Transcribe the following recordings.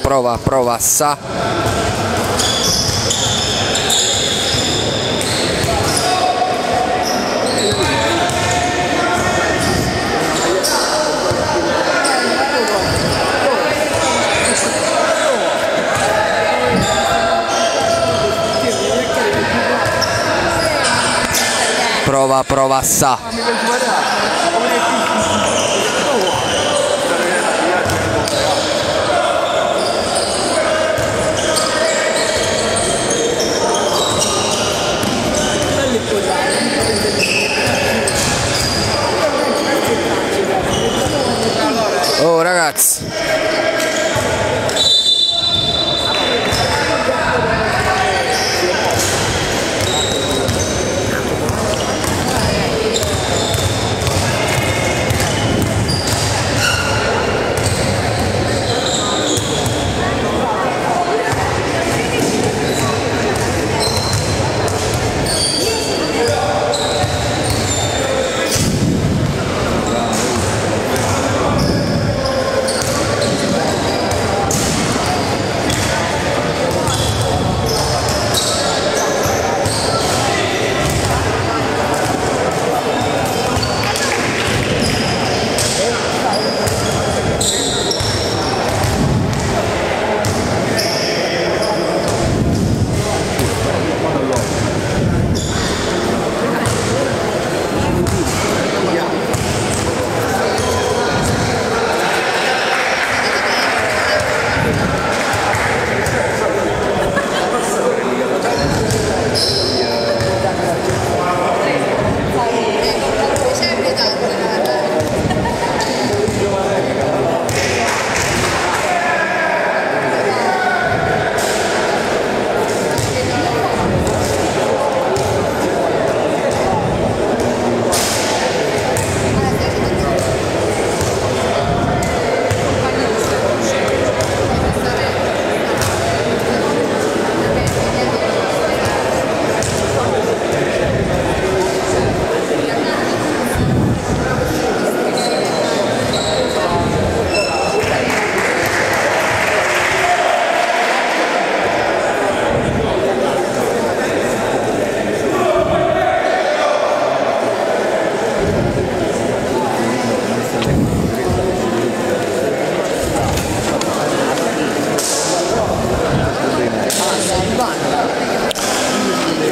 prova Sa. Prova Sa. Oh ragazzi,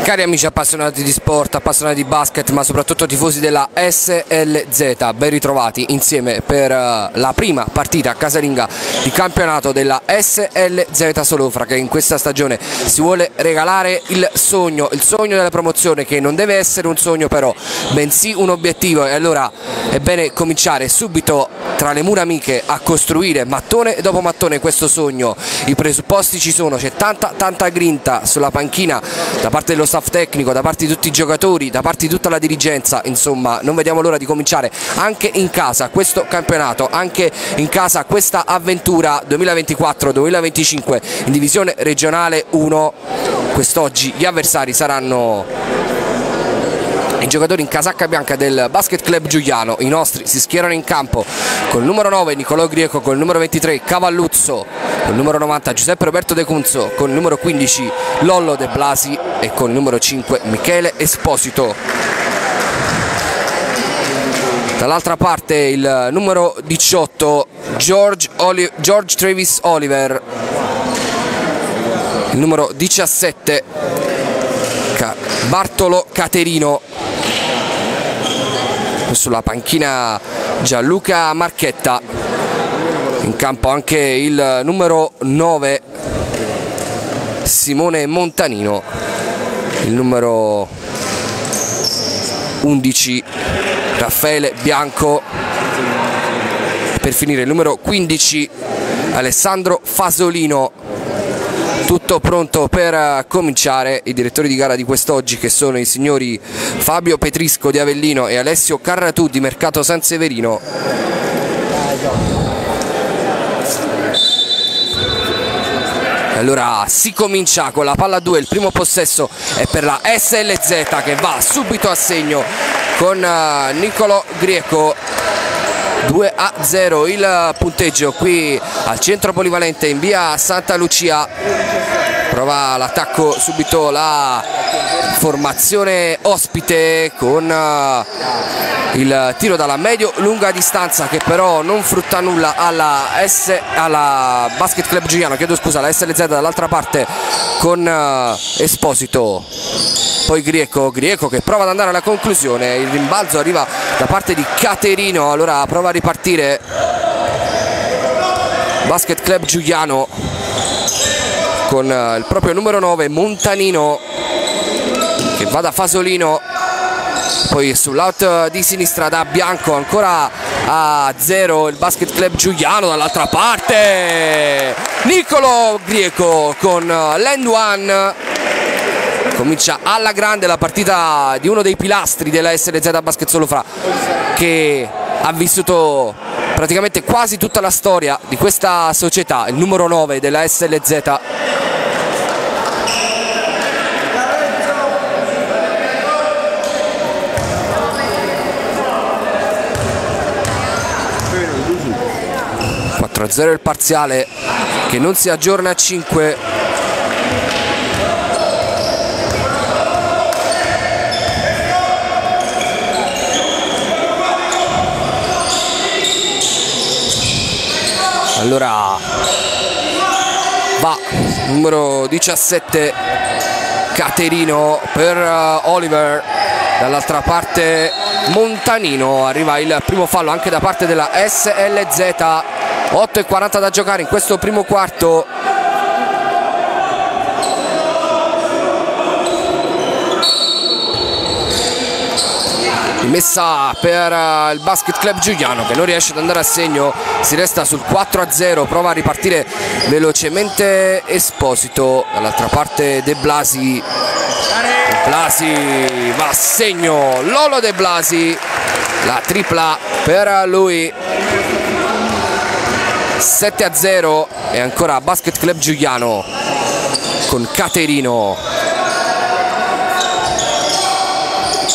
Cari amici appassionati di sport, appassionati di basket, ma soprattutto tifosi della SLZ, ben ritrovati insieme per la prima partita casalinga di campionato della SLZ Solofra, che in questa stagione si vuole regalare il sogno della promozione, che non deve essere un sogno però, bensì un obiettivo, e allora è bene cominciare subito tra le mura amiche a costruire mattone dopo mattone questo sogno. I presupposti ci sono, c'è tanta grinta sulla panchina da parte dello staff tecnico, da parte di tutti i giocatori, da parte di tutta la dirigenza, insomma non vediamo l'ora di cominciare anche in casa questo campionato, anche in casa questa avventura 2024-2025 in divisione regionale 1. Quest'oggi gli avversari saranno i giocatori in casacca bianca del Basket Club Giugliano. I nostri si schierano in campo col numero 9 Nicolò Grieco, col numero 23 Cavalluzzo, col numero 90 Giuseppe Roberto De Cunzo, col numero 15 Lollo De Blasi e col numero 5 Michele Esposito. Dall'altra parte il numero 18 George Travis Oliver, il numero 17 Bartolo Caterino, sulla panchina Gianluca Marchetta, in campo anche il numero 9 Simone Montanino, il numero 11 Raffaele Bianco, per finire il numero 15 Alessandro Fasolino. Tutto pronto per cominciare. I direttori di gara di quest'oggi, che sono i signori Fabio Petrisco di Avellino e Alessio Carratù di Mercato San Severino. Allora si comincia con la palla 2, il primo possesso è per la SLZ, che va subito a segno con Nicolò Grieco. 2-0 il punteggio qui al centro polivalente in via Santa Lucia. Prova l'attacco subito la formazione ospite con il tiro dalla medio-lunga distanza che però non frutta nulla alla Basket Club Giugliano, chiedo scusa, alla SLZ dall'altra parte con Esposito, poi Grieco che prova ad andare alla conclusione, il rimbalzo arriva da parte di Caterino, allora prova a ripartire Basket Club Giugliano con il proprio numero 9 Montanino che va da Fasolino, poi sull'out di sinistra da Bianco, ancora a 0 il Basket Club Giugliano, dall'altra parte Nicolò Grieco con l'end one. Comincia alla grande la partita di uno dei pilastri della SLZ Basket Solofra, che ha vissuto praticamente quasi tutta la storia di questa società, il numero 9 della SLZ. A 0 il parziale che non si aggiorna a 5. Allora va numero 17 Caterino per Oliver, dall'altra parte Montanino, arriva il primo fallo anche da parte della SLZ. 8:40 da giocare in questo primo quarto. Rimessa per il Basket Club Giugliano che non riesce ad andare a segno, si resta sul 4-0, prova a ripartire velocemente Esposito, dall'altra parte De Blasi. De Blasi va a segno, Lollo De Blasi, la tripla per lui. 7-0 e ancora Basket Club Giugliano con Caterino,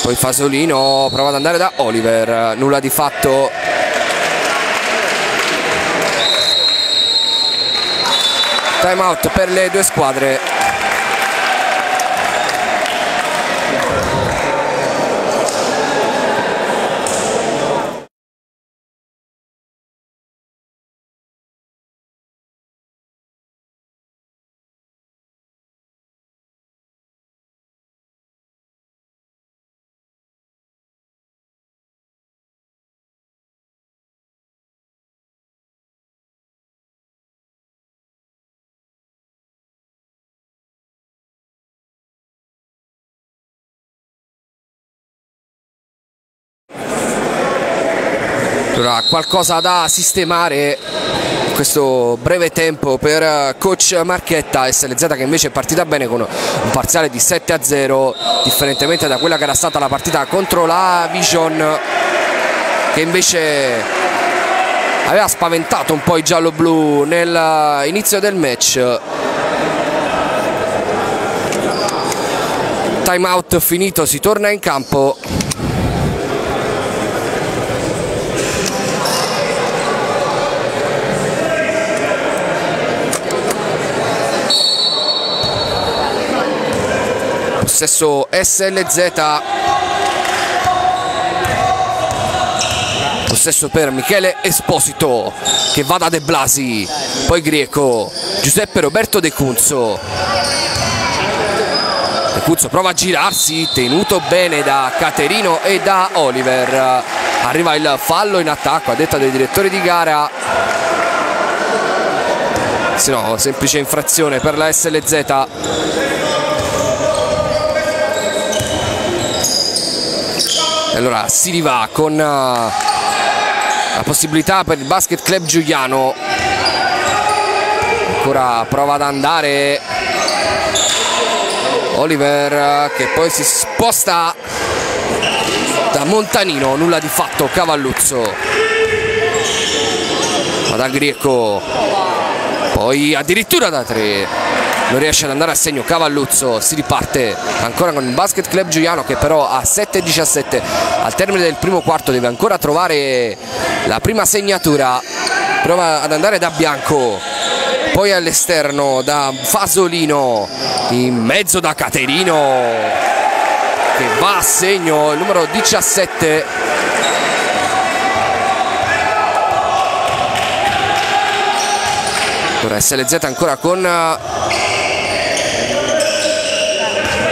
poi Fasolino prova ad andare da Oliver, nulla di fatto. Time out per le due squadre. Allora, qualcosa da sistemare in questo breve tempo per coach Marchetta. SLZ che invece è partita bene con un parziale di 7-0, differentemente da quella che era stata la partita contro la Vision, che invece aveva spaventato un po' i gialloblu nell'inizio del match. Time out finito, si torna in campo. Possesso SLZ, possesso per Michele Esposito che va da De Blasi, poi Grieco, Giuseppe Roberto De Cunzo. De Cunzo prova a girarsi, tenuto bene da Caterino e da Oliver, arriva il fallo in attacco a detta dei direttori di gara, se no semplice infrazione per la SLZ. Allora si rivà con la possibilità per il Basket Club Giugliano, ancora prova ad andare Oliver che poi si sposta da Montanino, nulla di fatto. Cavalluzzo va da Grieco, poi addirittura da 3 non riesce ad andare a segno Cavalluzzo. Si riparte ancora con il Basket Club Giugliano, che però a 7-17 al termine del primo quarto deve ancora trovare la prima segnatura. Prova ad andare da Bianco, poi all'esterno da Fasolino, in mezzo da Caterino che va a segno, il numero 17. SLZ ancora con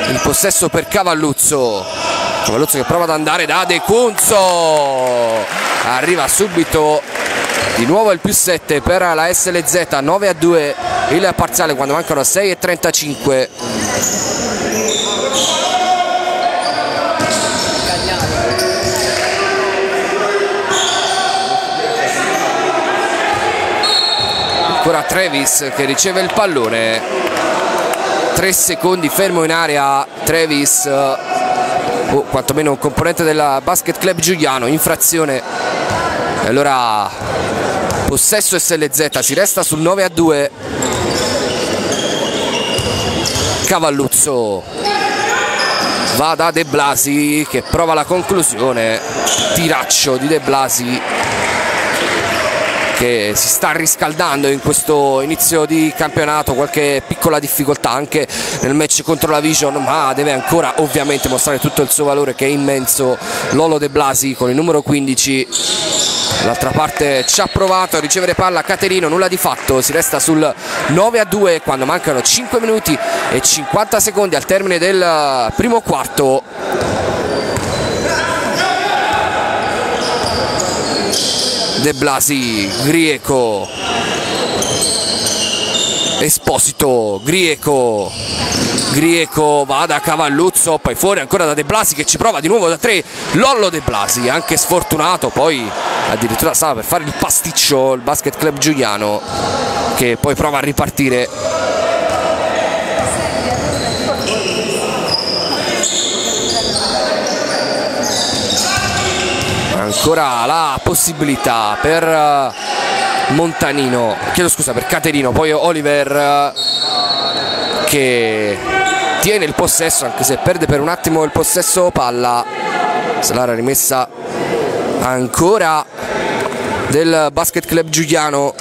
il possesso per Cavalluzzo. Cavalluzzo che prova ad andare da De Cunzo, arriva subito di nuovo il più 7 per la SLZ, 9-2 il parziale quando mancano 6:35. Ancora Travis che riceve il pallone, 3 secondi fermo in area Travis, o quantomeno un componente della Basket Club Giugliano, infrazione. E allora possesso SLZ, si resta sul 9-2. Cavalluzzo va da De Blasi che prova la conclusione, tiraccio di De Blasi che si sta riscaldando in questo inizio di campionato, qualche piccola difficoltà anche nel match contro la Vision, ma deve ancora ovviamente mostrare tutto il suo valore che è immenso. Lollo De Blasi con il numero 15, l'altra parte ci ha provato a ricevere palla Caterino, nulla di fatto, si resta sul 9-2 quando mancano 5 minuti e 50 secondi al termine del primo quarto. De Blasi, Grieco, Esposito, Grieco, Grieco va da Cavalluzzo, poi fuori ancora da De Blasi che ci prova di nuovo da 3, Lollo De Blasi anche sfortunato, poi addirittura stava per fare il pasticcio il Basket Club Giugliano che poi prova a ripartire. Ancora la possibilità per Montanino, chiedo scusa, per Caterino, poi Oliver che tiene il possesso anche se perde per un attimo il possesso palla. Sarà rimessa ancora del Basket Club Giugliano,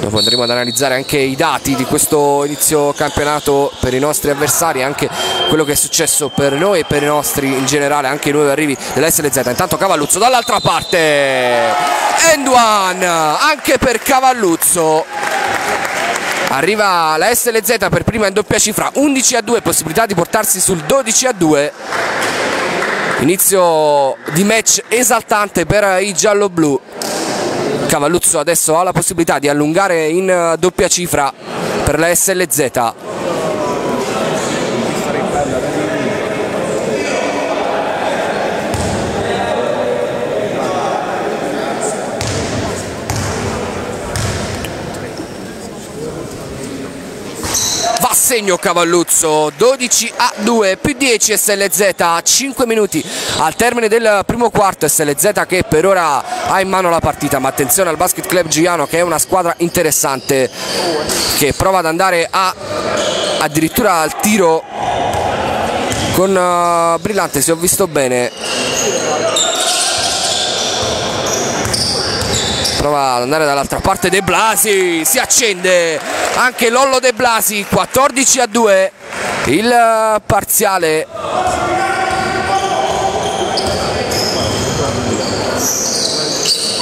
dopo andremo ad analizzare anche i dati di questo inizio campionato per i nostri avversari, anche quello che è successo per noi e per i nostri in generale, anche i nuovi arrivi dell'SLZ. Intanto Cavalluzzo dall'altra parte, end one anche per Cavalluzzo, arriva la SLZ per prima in doppia cifra, 11-2, possibilità di portarsi sul 12-2. Inizio di match esaltante per i gialloblu. Cavalluzzo adesso ha la possibilità di allungare in doppia cifra per la SLZ. Va a segno Cavalluzzo, 12-2, più 10 SLZ, 5 minuti al termine del primo quarto. SLZ che per ora ha in mano la partita, ma attenzione al Basket Club Giugliano che è una squadra interessante, che prova ad andare addirittura al tiro con Brillante, se ho visto bene, prova ad andare dall'altra parte. De Blasi, si accende anche Lollo De Blasi, 14-2 il parziale.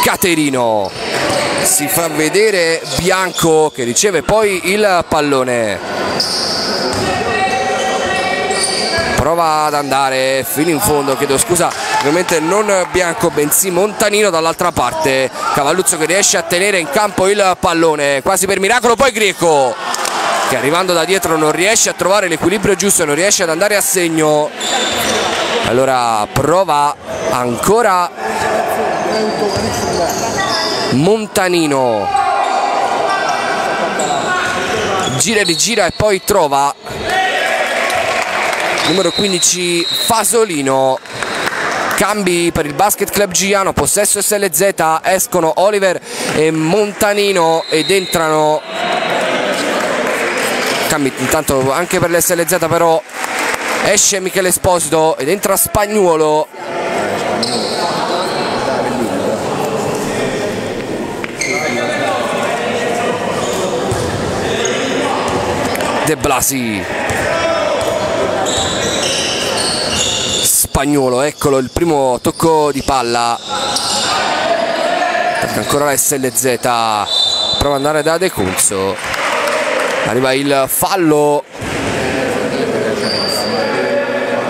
Caterino, si fa vedere Bianco che riceve poi il pallone, prova ad andare fino in fondo, chiedo scusa, ovviamente non Bianco bensì Montanino dall'altra parte. Cavalluzzo che riesce a tenere in campo il pallone quasi per miracolo, poi Grieco che arrivando da dietro non riesce a trovare l'equilibrio giusto, non riesce ad andare a segno. Allora prova ancora Montanino, gira e rigira e poi trova numero 15 Fasolino. Cambi per il Basket Club Giugliano, possesso SLZ, escono Oliver e Montanino ed entrano cambi intanto anche per l'SLZ, però esce Michele Esposito ed entra Spagnuolo. De Blasi, Spagnuolo, eccolo il primo tocco di palla. Ancora la SLZ prova ad andare da De Cunzo, arriva il fallo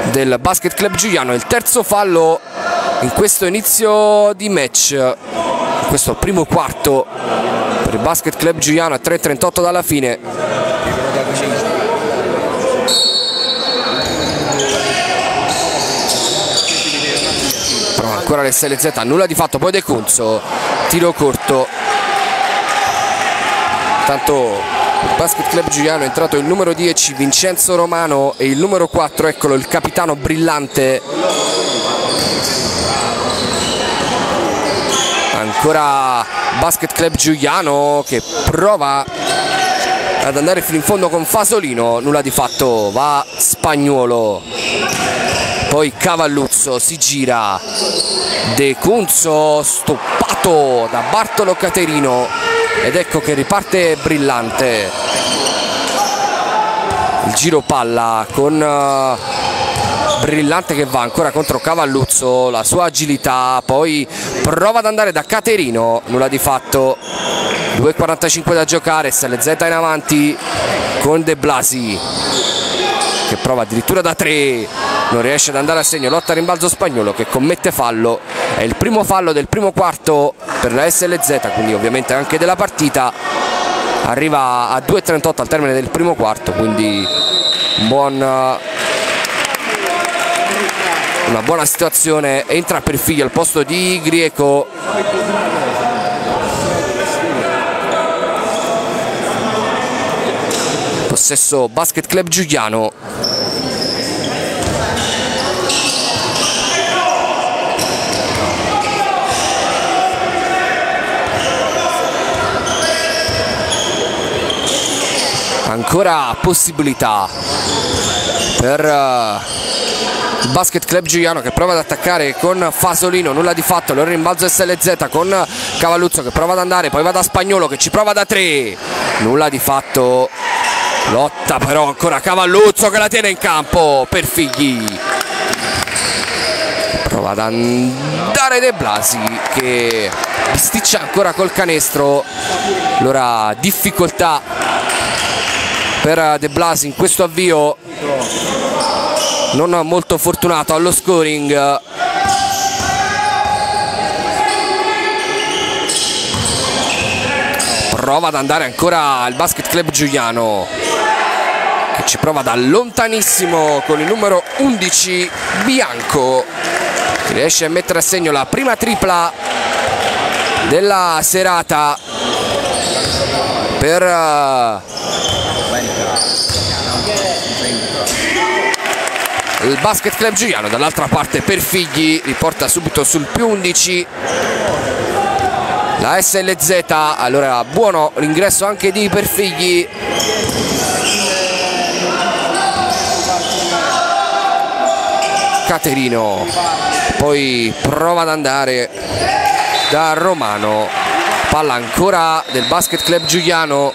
del Basket Club Giugliano, il terzo fallo in questo inizio di match, in questo primo quarto per il Basket Club Giugliano a 3.38 dalla fine. Prova ancora l'SLZ, nulla di fatto, poi De Cunzo, tiro corto. Tanto il Basket Club Giugliano è entrato il numero 10 Vincenzo Romano e il numero 4, eccolo il capitano Brillante. Ancora Basket Club Giugliano che prova ad andare fino in fondo con Fasolino, nulla di fatto, va Spagnuolo, poi Cavalluzzo si gira, De Cunzo stoppato da Bartolo Caterino. Ed ecco che riparte Brillante, il giro palla con Brillante che va ancora contro Cavalluzzo, la sua agilità, poi prova ad andare da Caterino, nulla di fatto. 2.45 da giocare, SLZ in avanti con De Blasi che prova addirittura da 3, non riesce ad andare a segno, lotta rimbalzo Spagnuolo che commette fallo, è il primo fallo del primo quarto per la SLZ, quindi ovviamente anche della partita. Arriva a 2.38 al termine del primo quarto, quindi una buona situazione. Entra Perfigli al posto di Grieco, possesso Basket Club Giugliano. Ancora possibilità per Basket Club Giugliano che prova ad attaccare con Fasolino, nulla di fatto, lo rimbalzo SLZ con Cavalluzzo che prova ad andare, poi va da Spagnuolo che ci prova da 3, nulla di fatto, lotta però ancora Cavalluzzo che la tiene in campo, Perfigli, prova ad andare De Blasi che bisticcia ancora col canestro, allora difficoltà per De Blasi in questo avvio non molto fortunato allo scoring. Prova ad andare ancora il Basket Club Giugliano che ci prova da lontanissimo con il numero 11 Bianco, che riesce a mettere a segno la prima tripla della serata per il Basket Club Giugliano. Dall'altra parte Perfigli riporta subito sul più 11 la SLZ, allora buono l'ingresso anche di Perfigli, Caterino poi prova ad andare da Romano, palla ancora del Basket Club Giugliano.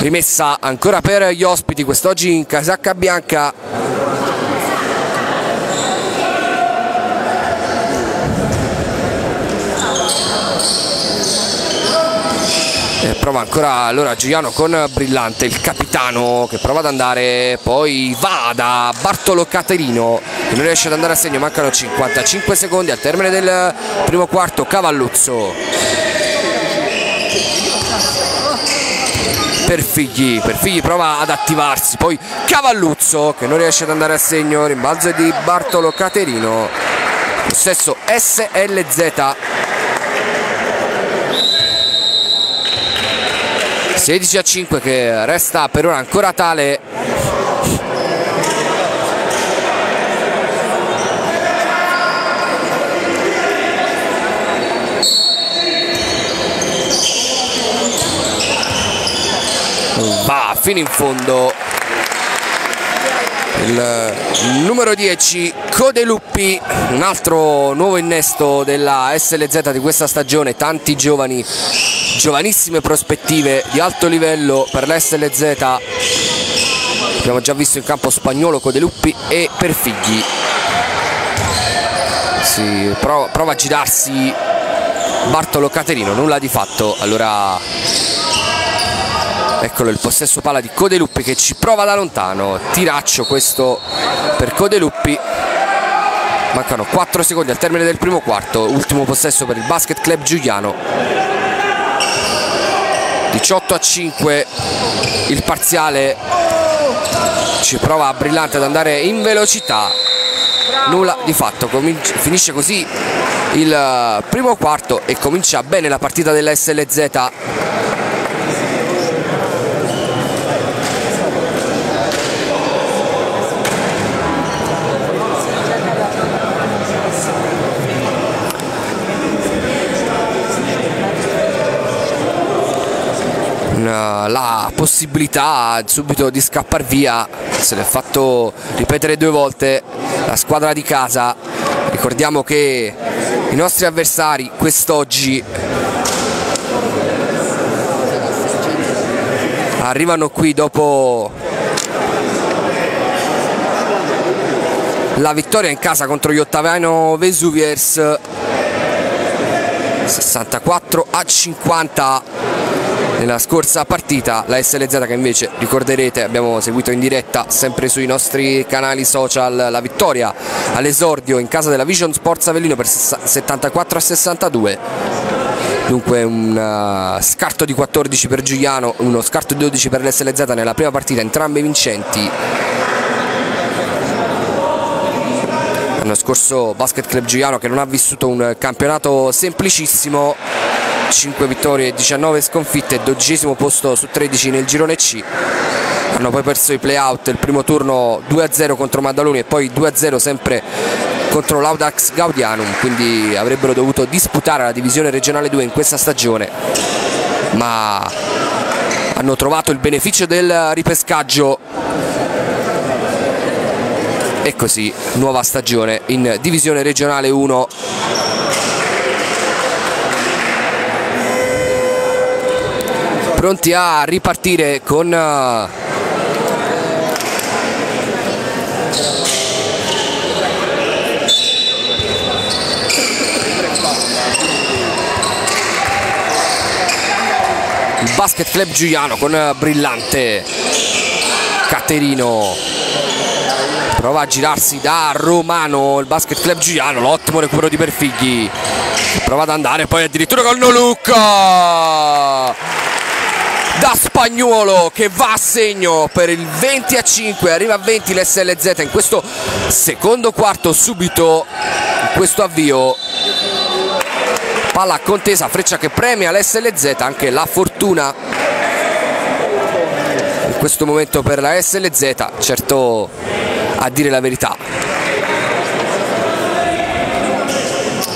Rimessa ancora per gli ospiti, quest'oggi in casacca bianca. E prova ancora allora Giugliano con Brillante, il capitano che prova ad andare, poi va da Bartolo Caterino che non riesce ad andare a segno, mancano 55 secondi al termine del primo quarto. Cavalluzzo, Perfigli prova ad attivarsi, poi Cavalluzzo che non riesce ad andare a segno, rimbalzo di Bartolo Caterino, possesso SLZ. 16-5 che resta per ora ancora tale. fino in fondo il numero 10 Codeluppi, un altro nuovo innesto della SLZ di questa stagione, tanti giovani, giovanissime prospettive di alto livello per la SLZ. Abbiamo già visto in campo Spagnuolo, Codeluppi e Perfigli. Si prova a girarsi Bartolo Caterino, nulla di fatto. Allora eccolo il possesso palla di Codeluppi che ci prova da lontano, tiraccio questo per Codeluppi. Mancano 4 secondi al termine del primo quarto, ultimo possesso per il Basket Club Giugliano. 18-5 il parziale, ci prova Brillante ad andare in velocità, nulla di fatto. Finisce così il primo quarto e comincia bene la partita della SLZ. La possibilità subito di scappar via se l'è fatto ripetere 2 volte la squadra di casa. Ricordiamo che i nostri avversari quest'oggi arrivano qui dopo la vittoria in casa contro gli Ottaviano Vesuvians 64-50 nella scorsa partita. La SLZ, che invece ricorderete abbiamo seguito in diretta sempre sui nostri canali social, la vittoria all'esordio in casa della Vision Sports Avellino per 74-62. Dunque un scarto di 14 per Giugliano, uno scarto di 12 per l'SLZ nella prima partita, entrambe vincenti. L'anno scorso Basket Club Giugliano, che non ha vissuto un campionato semplicissimo, 5 vittorie e 19 sconfitte, 12° posto su 13 nel girone C. Hanno poi perso i playout, il primo turno 2-0 contro Maddaloni e poi 2-0 sempre contro l'Audax Gaudianum, quindi avrebbero dovuto disputare la divisione regionale 2 in questa stagione, ma hanno trovato il beneficio del ripescaggio e così nuova stagione in divisione regionale 1. Pronti a ripartire con il Basket Club Giugliano con Brillante. Caterino prova a girarsi da Romano, il Basket Club Giugliano, l'ottimo recupero di Perfigli, prova ad andare poi addirittura con Nolucca da Spagnuolo che va a segno per il 20-5, arriva a 20 l'SLZ in questo secondo quarto. Subito in questo avvio palla contesa, freccia che premia l'SLZ, anche la fortuna in questo momento per la SLZ, certo a dire la verità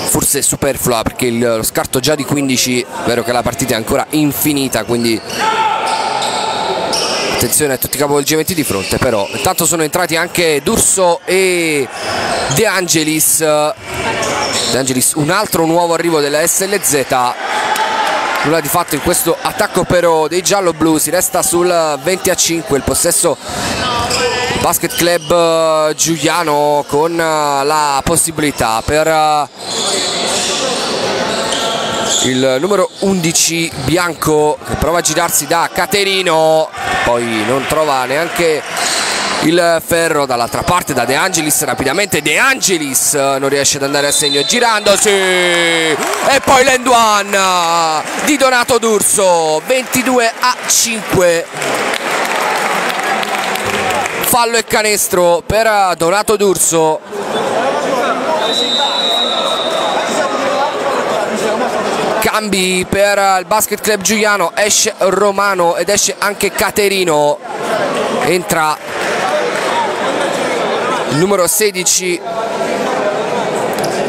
forse superflua, perché lo scarto già di 15, è vero che la partita è ancora infinita, quindi attenzione a tutti i capovolgimenti di fronte. Però intanto sono entrati anche D'Urso e De Angelis. De Angelis, un altro nuovo arrivo della SLZ, nulla di fatto in questo attacco però dei gialloblu, si resta sul 20-5. Il possesso Basket Club Giugliano con la possibilità per il numero 11 Bianco che prova a girarsi da Caterino, poi non trova neanche il ferro dall'altra parte da De Angelis. Rapidamente De Angelis non riesce ad andare a segno girandosi, e poi l'end-one di Donato D'Urso, 22-5. Fallo e canestro per Donato D'Urso. Cambi per il Basket Club Giugliano, esce Romano ed esce anche Caterino. Entra il numero 16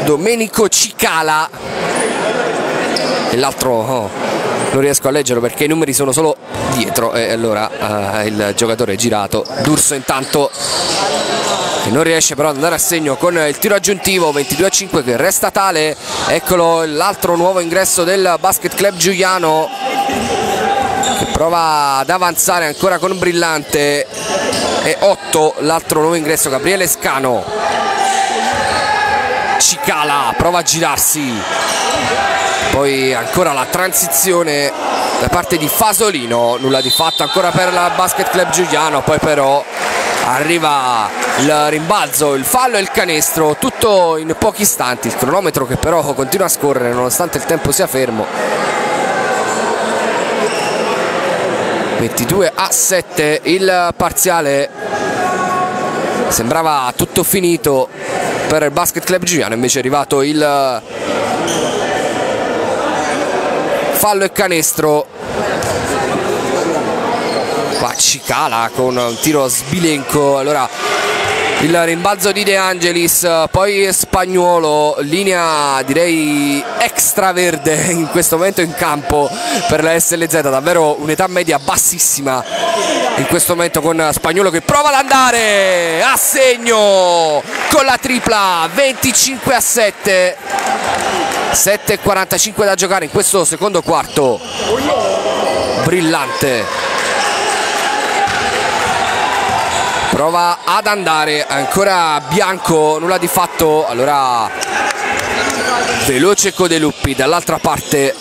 Domenico Cicala e l'altro non riesco a leggerlo perché i numeri sono solo dietro e allora il giocatore è girato. D'Urso intanto non riesce però ad andare a segno con il tiro aggiuntivo, 22-5 che resta tale. Eccolo l'altro nuovo ingresso del Basket Club Giugliano che prova ad avanzare ancora con Brillante, e 8 l'altro nuovo ingresso, Gabriele Scano. Cicala prova a girarsi, poi ancora la transizione da parte di Fasolino, nulla di fatto ancora per la Basket Club Giugliano, poi però arriva il rimbalzo, il fallo e il canestro, tutto in pochi istanti. Il cronometro che però continua a scorrere nonostante il tempo sia fermo. 22-7 il parziale, sembrava tutto finito per il Basket Club Giugliano, invece è arrivato il fallo e canestro. Qua Cicala con un tiro sbilenco, allora il rimbalzo di De Angelis, poi Spagnuolo, linea direi extraverde in questo momento in campo per la SLZ, davvero un'età media bassissima in questo momento, con Spagnuolo che prova ad andare a segno con la tripla, 25-7, 7:45 da giocare in questo secondo quarto. Brillante prova ad andare, ancora Bianco, nulla di fatto, allora veloce Codeluppi dall'altra parte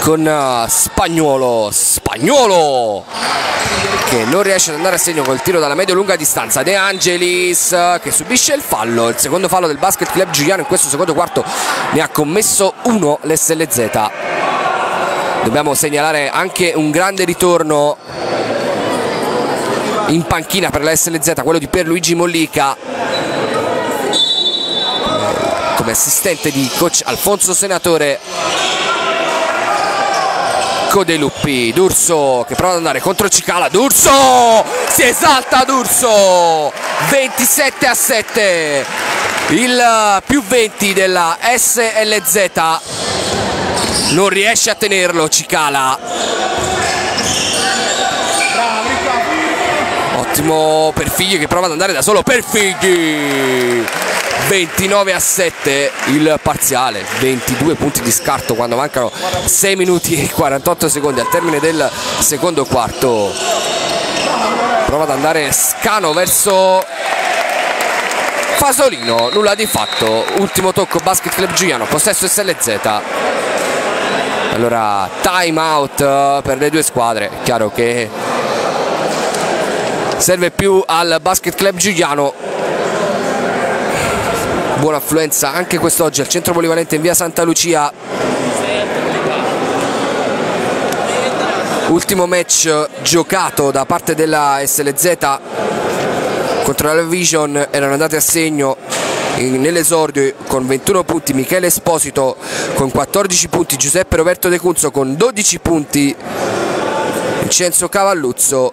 con Spagnuolo, Spagnuolo che non riesce ad andare a segno col tiro dalla medio-lunga distanza. De Angelis che subisce il fallo, il secondo fallo del Basket Club Giugliano in questo secondo quarto, ne ha commesso uno l'SLZ. Dobbiamo segnalare anche un grande ritorno in panchina per la SLZ, quello di Pierluigi Mollica come assistente di coach Alfonso Senatore. Codeluppi, D'Urso che prova ad andare contro Cicala, D'Urso si esalta, D'Urso 27-7, il più 20 della SLZ, non riesce a tenerlo Cicala. Ottimo Perfigli che prova ad andare da solo, Perfigli 29-7 il parziale, 22 punti di scarto quando mancano 6 minuti e 48 secondi al termine del secondo quarto. Prova ad andare Scano verso Fasolino, nulla di fatto, ultimo tocco Basket Club Giugliano, possesso SLZ. Allora time out per le due squadre, è chiaro che serve più al Basket Club Giugliano. Buona affluenza anche quest'oggi al centro polivalente in via Santa Lucia. Ultimo match giocato da parte della SLZ contro la Vision, erano andate a segno nell'esordio con 21 punti Michele Esposito, con 14 punti Giuseppe Roberto De Cunzo, con 12 punti Vincenzo Cavalluzzo,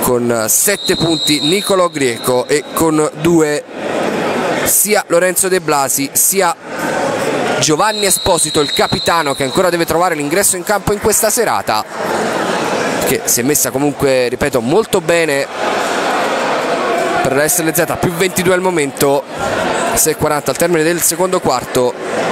con 7 punti Nicolò Grieco e con 2 sia Lorenzo De Blasi sia Giovanni Esposito, il capitano che ancora deve trovare l'ingresso in campo in questa serata, che si è messa comunque, ripeto, molto bene per la SLZ, più 22 al momento, 6:40 al termine del secondo quarto.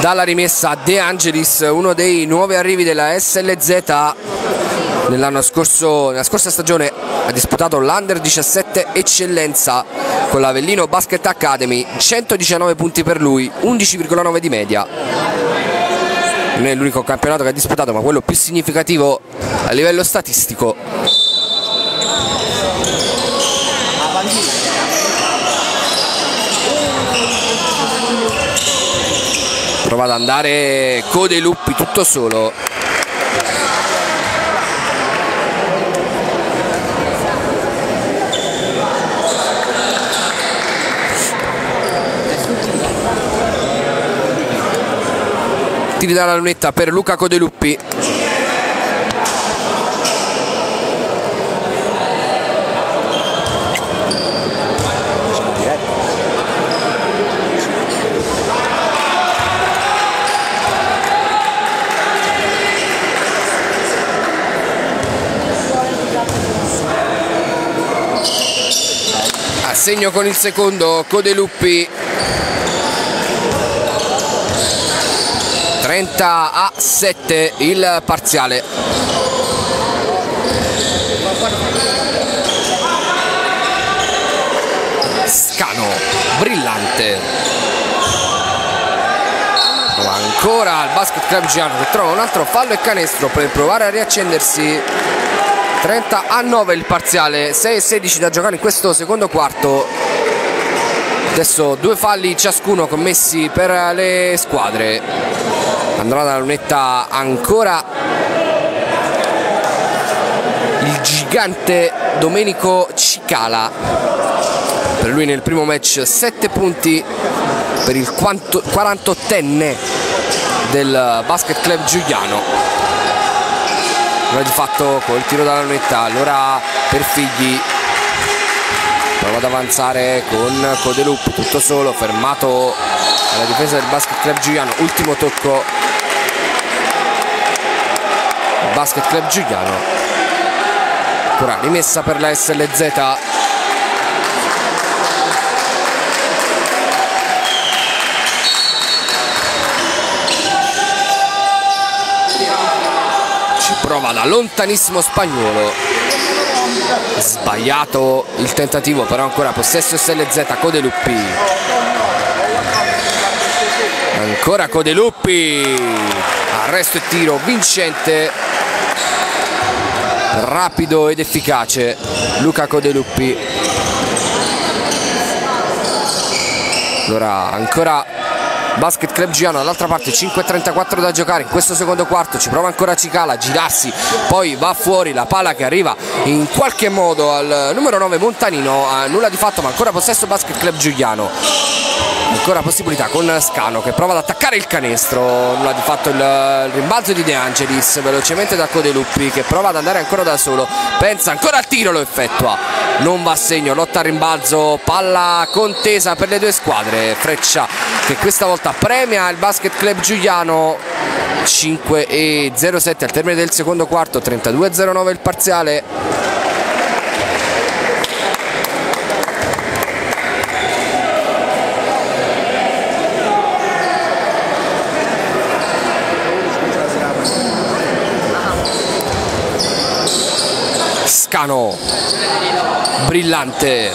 Dalla rimessa De Angelis, uno dei nuovi arrivi della SLZ, nella scorsa stagione ha disputato l'Under 17 Eccellenza con l'Avellino Basket Academy, 119 punti per lui, 11,9 di media. Non è l'unico campionato che ha disputato, ma quello più significativo a livello statistico. Prova ad andare Codeluppi tutto solo, tiri dalla lunetta per Luca Codeluppi. Segno con il secondo Codeluppi, 30-7 il parziale. Scano, Brillante, ancora il Basket Club Giugliano che trova un altro fallo e canestro per provare a riaccendersi. 30-9 il parziale, 6-16 da giocare in questo secondo quarto. Adesso due falli ciascuno commessi per le squadre. Andrà dalla lunetta ancora il gigante Domenico Cicala. Per lui nel primo match 7 punti per il 48enne del Basket Club Giugliano. Di fatto col tiro dalla lunetta, allora Perfigli prova ad avanzare con Codeluppi tutto solo, fermato alla difesa del Basket Club Giugliano. Ultimo tocco Basket Club Giugliano, ancora rimessa per la SLZ. Prova da lontanissimo Spagnuolo, sbagliato il tentativo, però ancora possesso SLZ. Codeluppi, ancora Codeluppi, arresto e tiro vincente, rapido ed efficace Luca Codeluppi. Allora ancora Basket Club Giugliano dall'altra parte, 5.34 da giocare in questo secondo quarto. Ci prova ancora Cicala a girarsi, poi va fuori la palla che arriva in qualche modo al numero 9 Montanino, nulla di fatto, ma ancora possesso Basket Club Giugliano. Ancora possibilità con Scano che prova ad attaccare il canestro, nulla di fatto il rimbalzo di De Angelis, velocemente da Codeluppi che prova ad andare ancora da solo, pensa ancora al tiro, lo effettua, non va a segno, lotta al rimbalzo, palla contesa per le due squadre, Freccia che questa volta premia il Basket Club Giugliano. 5-07 al termine del secondo quarto, 32-09 il parziale. Scano, Brillante,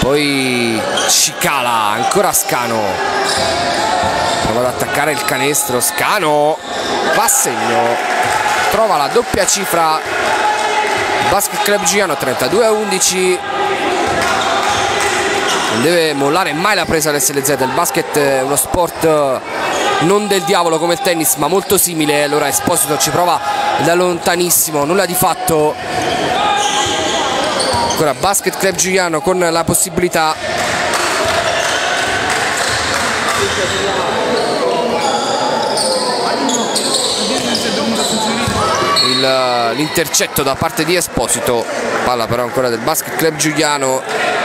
poi Cicala, ancora Scano, prova ad attaccare il canestro, Scano va a segno, trova la doppia cifra Basket Club Giugliano, 32-11. Non deve mollare mai la presa l'SLZ, il basket è uno sport non del diavolo come il tennis ma molto simile. Allora Esposito ci prova da lontanissimo, nulla di fatto, ancora Basket Club Giugliano con la possibilità, l'intercetto da parte di Esposito, palla però ancora del Basket Club Giugliano.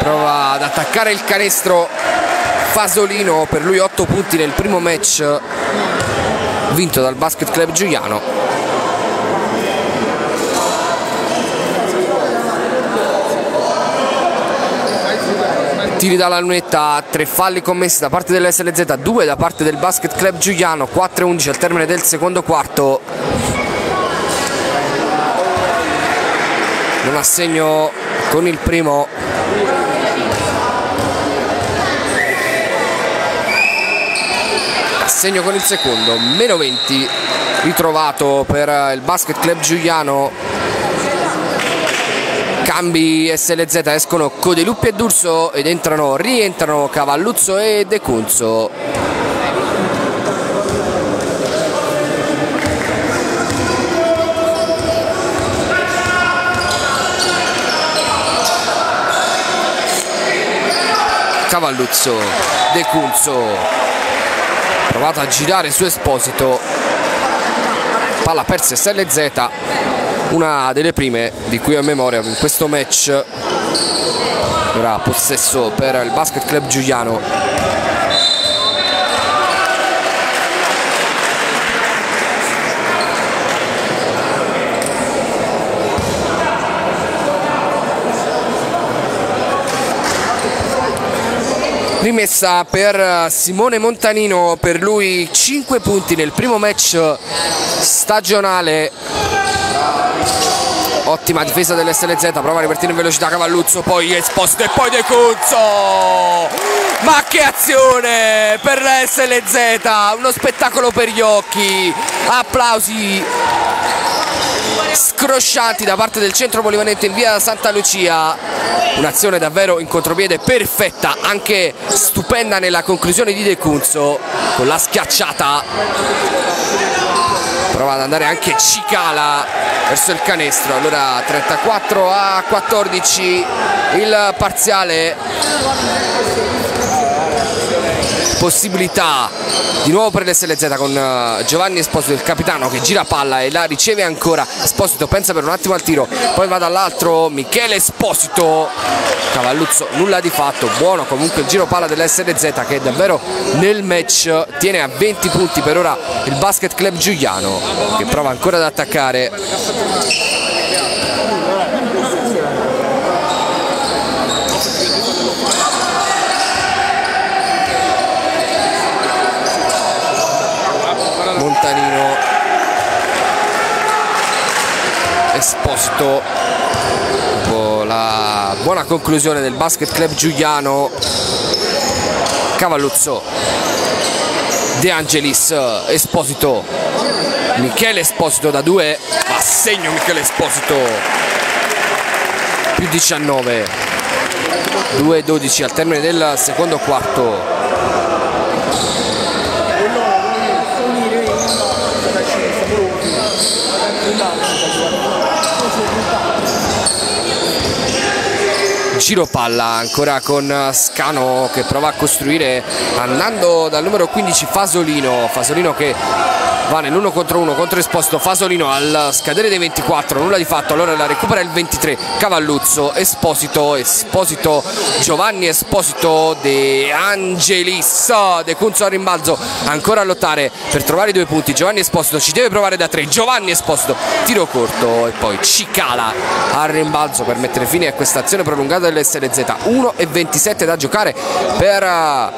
Prova ad attaccare il canestro Fasolino, per lui 8 punti nel primo match vinto dal Basket Club Giugliano. Tiri dalla lunetta, 3 falli commessi da parte dell'SLZ, 2 da parte del Basket Club Giugliano. 4-11 al termine del secondo quarto. Non a segno con il primo assegno, con il secondo meno 20 ritrovato per il Basket Club Giugliano. Cambi SLZ, escono Codeluppi e D'Urso ed entrano, rientrano Cavalluzzo e De Cunzo. Cavalluzzo, De Cunzo, provato a girare su Esposito, palla persa SLZ, una delle prime di cui ho memoria in questo match. Ora possesso per il Basket Club Giugliano. Rimessa per Simone Montanino, per lui 5 punti nel primo match stagionale. Ottima difesa dell'SLZ, prova a ripartire in velocità Cavalluzzo, poi Esposito e poi De Cunzo. Ma che azione per la SLZ, uno spettacolo per gli occhi, applausi scroscianti da parte del centro polivalente in via Santa Lucia. Un'azione davvero in contropiede perfetta, anche stupenda nella conclusione di De Cunzo con la schiacciata. Prova ad andare anche Cicala verso il canestro. Allora 34-14 il parziale, possibilità di nuovo per l'SLZ con Giovanni Esposito, il capitano, che gira palla e la riceve ancora. Esposito pensa per un attimo al tiro, poi va dall'altro Michele Esposito. Cavalluzzo nulla di fatto, buono comunque il giro palla dell'SLZ, che davvero nel match tiene a 20 punti per ora il Basket Club Giugliano, che prova ancora ad attaccare. Montanino, Esposito, dopo la buona conclusione del Basket Club Giugliano. Cavalluzzo, De Angelis, Esposito, Michele Esposito da 2, a segno Michele Esposito, più 19, 2-12 al termine del secondo quarto. Giro palla ancora con Scano, che prova a costruire andando dal numero 15 Fasolino. Fasolino che va nell'1 contro 1 contro Esposito. Fasolino al scadere dei 24, nulla di fatto, allora la recupera il 23 Cavalluzzo. Esposito, Esposito, Giovanni Esposito, De Angelis, De Cunzo al rimbalzo, ancora a lottare per trovare i 2 punti. Giovanni Esposito ci deve provare da 3, Giovanni Esposito, tiro corto e poi Cicala al rimbalzo per mettere fine a questa azione prolungata dell'SLZ. 1:27 da giocare per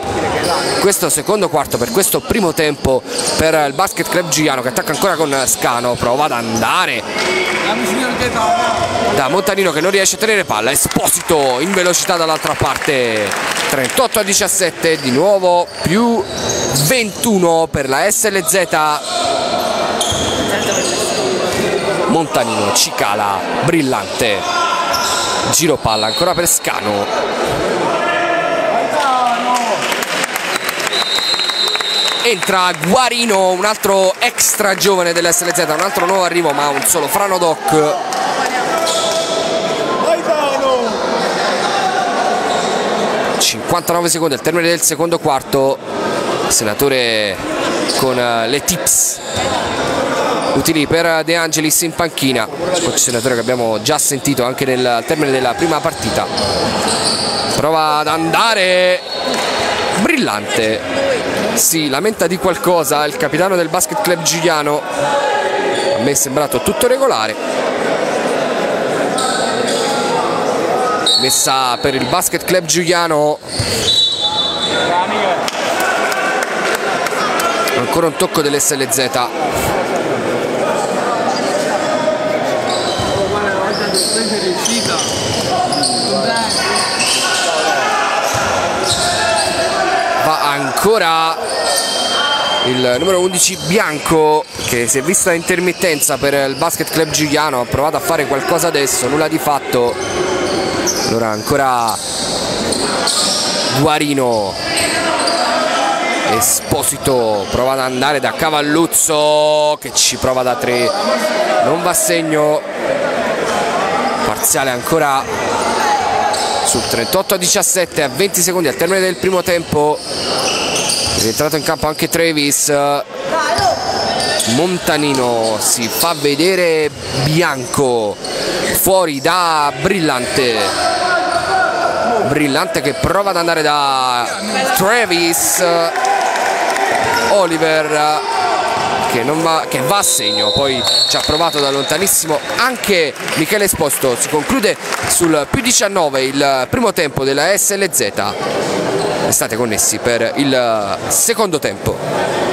questo secondo quarto, per questo primo tempo per il Basket Club Giugliano, che attacca ancora con Scano, prova ad andare da Montanino che non riesce a tenere palla. Esposito in velocità dall'altra parte. 38-17, di nuovo più 21 per la SLZ. Montanino, Cicala, Brillante, giro palla ancora per Scano, entra Guarino, un altro extra giovane dell'SLZ, un altro nuovo arrivo, ma un solo frano doc. Gaetano. 59 secondi al termine del secondo quarto. Senatore con le tips utili per De Angelis in panchina, il senatore che abbiamo già sentito anche nel termine della prima partita. Prova ad andare Brillante, si lamenta di qualcosa il capitano del Basket Club Giugliano. A me è sembrato tutto regolare. Messa per il Basket Club Giugliano, ancora un tocco dell'SLZ. Ancora il numero 11 Bianco, che si è vista intermittenza per il Basket Club Giugliano, ha provato a fare qualcosa adesso, nulla di fatto. Allora ancora Guarino, Esposito prova ad andare da Cavalluzzo che ci prova da tre, non va a segno. Parziale ancora sul 38-17 a 20 secondi al termine del primo tempo. È entrato in campo anche Travis. Montanino si fa vedere, Bianco fuori da Brillante. Brillante che prova ad andare da Travis Oliver che va a segno. Poi ci ha provato da lontanissimo anche Michele Esposito. Si conclude sul più 19 il primo tempo della SLZ. State connessi per il secondo tempo.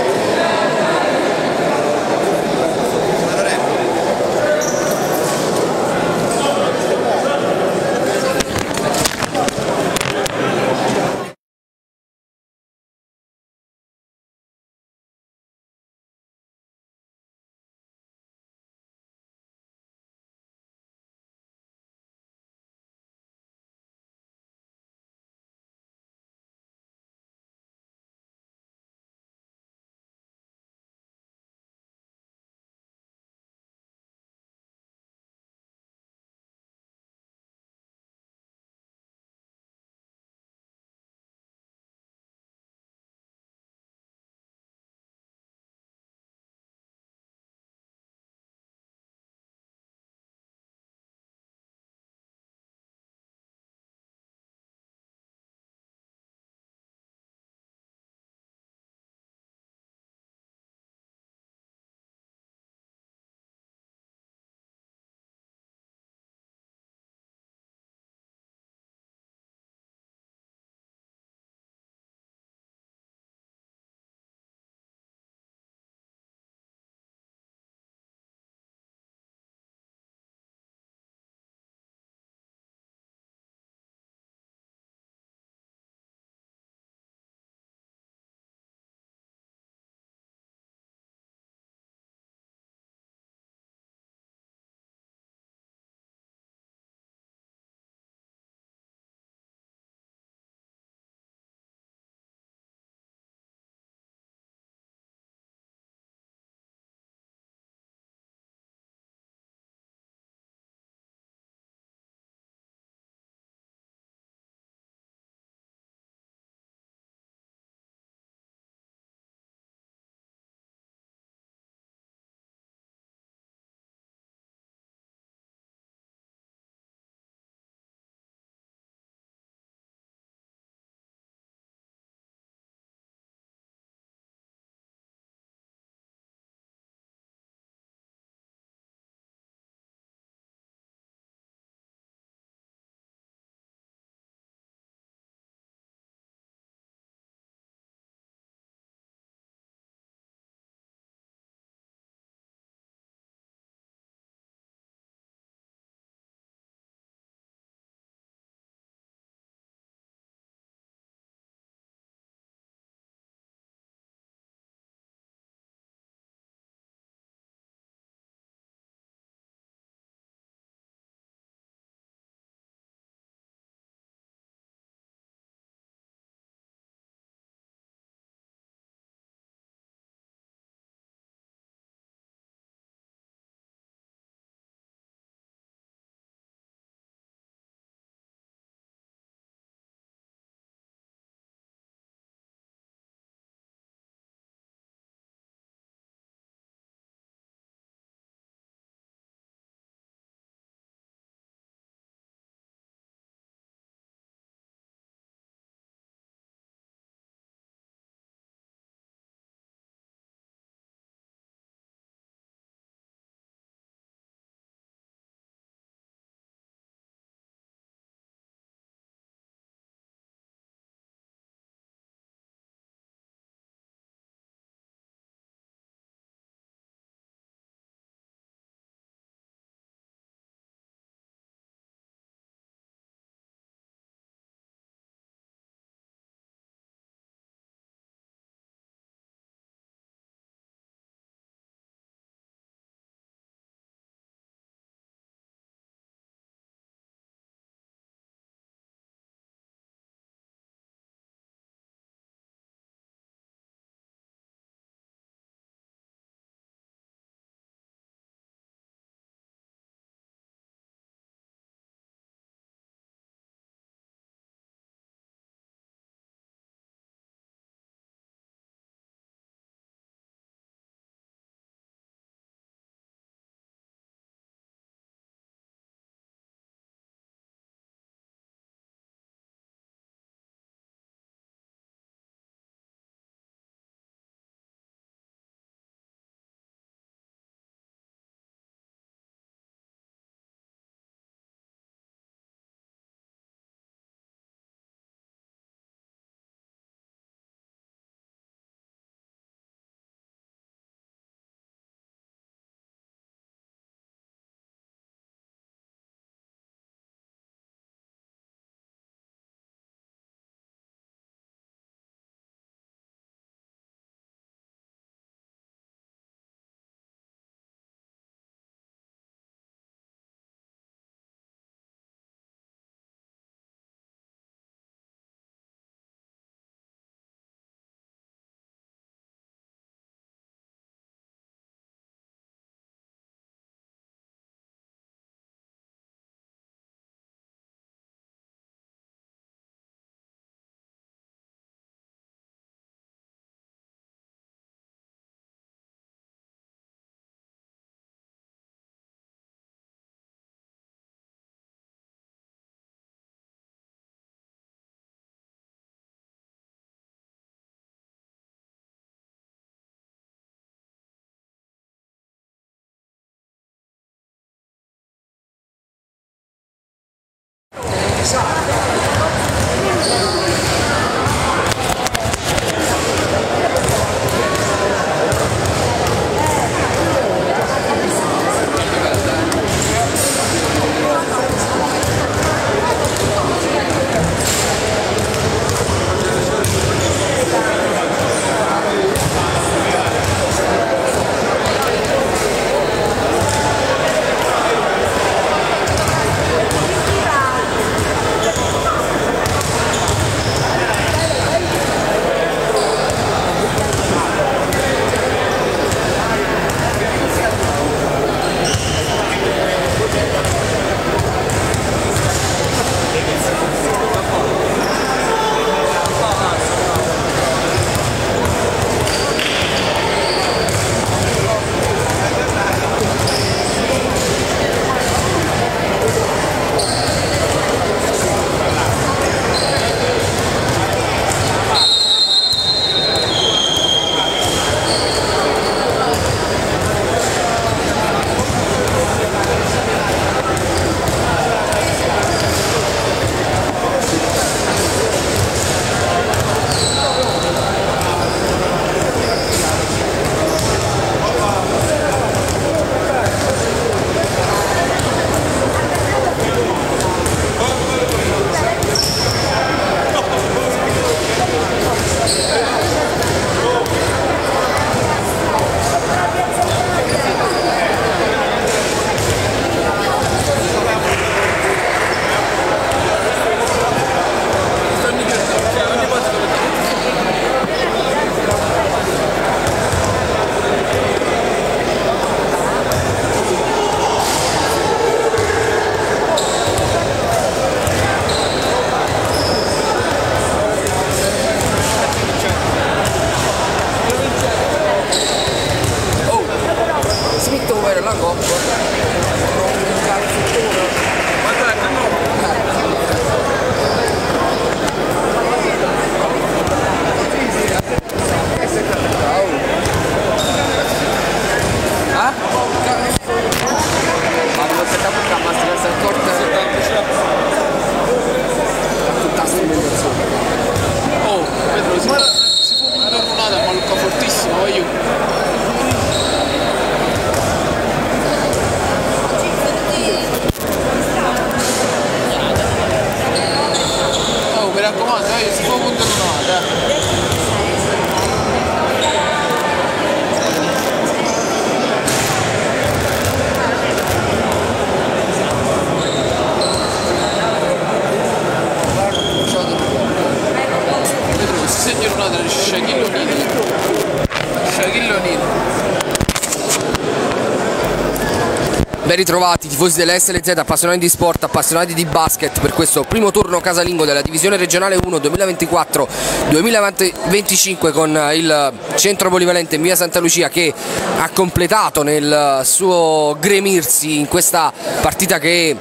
Ben ritrovati tifosi dell'SLZ, appassionati di sport, appassionati di basket per questo primo turno casalingo della divisione regionale 1 2024-2025 con il centro polivalente in via Santa Lucia che ha completato nel suo gremirsi in questa partita che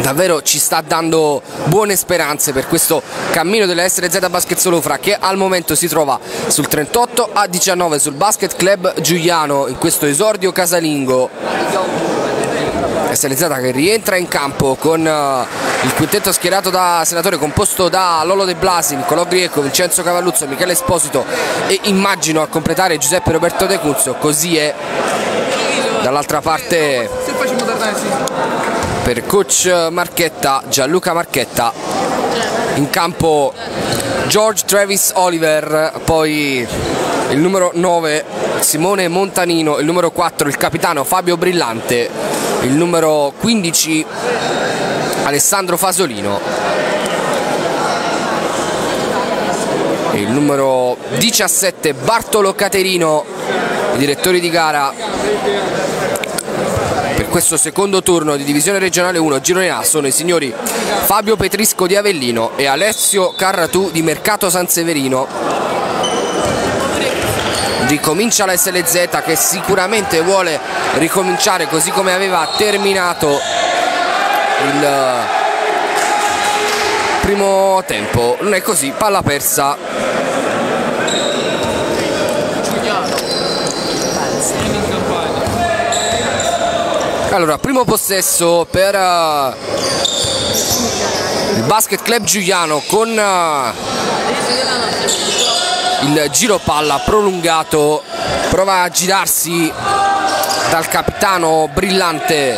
davvero ci sta dando buone speranze per questo cammino della SLZ Basket Solofra che al momento si trova sul 38-19 sul Basket Club Giugliano in questo esordio casalingo. SLZ che rientra in campo con il quintetto schierato da senatore composto da Lollo De Blasi, Nicolò Grieco, Vincenzo Cavalluzzo, Michele Esposito e immagino a completare Giuseppe Roberto De Cunzo, così è. Dall'altra parte per coach Marchetta, Gianluca Marchetta, in campo George Travis Oliver, poi il numero 9 Simone Montanino, il numero 4 il capitano Fabio Brillante, il numero 15 Alessandro Fasolino, il numero 17 Bartolo Caterino, i direttori di gara per questo secondo turno di divisione regionale 1 girone A sono i signori Fabio Petrisco di Avellino e Alessio Carratù di Mercato San Severino. Ricomincia la SLZ che sicuramente vuole ricominciare così come aveva terminato il primo tempo. Non è così, palla persa. Allora, primo possesso per il Basket Club Giugliano con il giro palla prolungato, prova a girarsi dal capitano Brillante,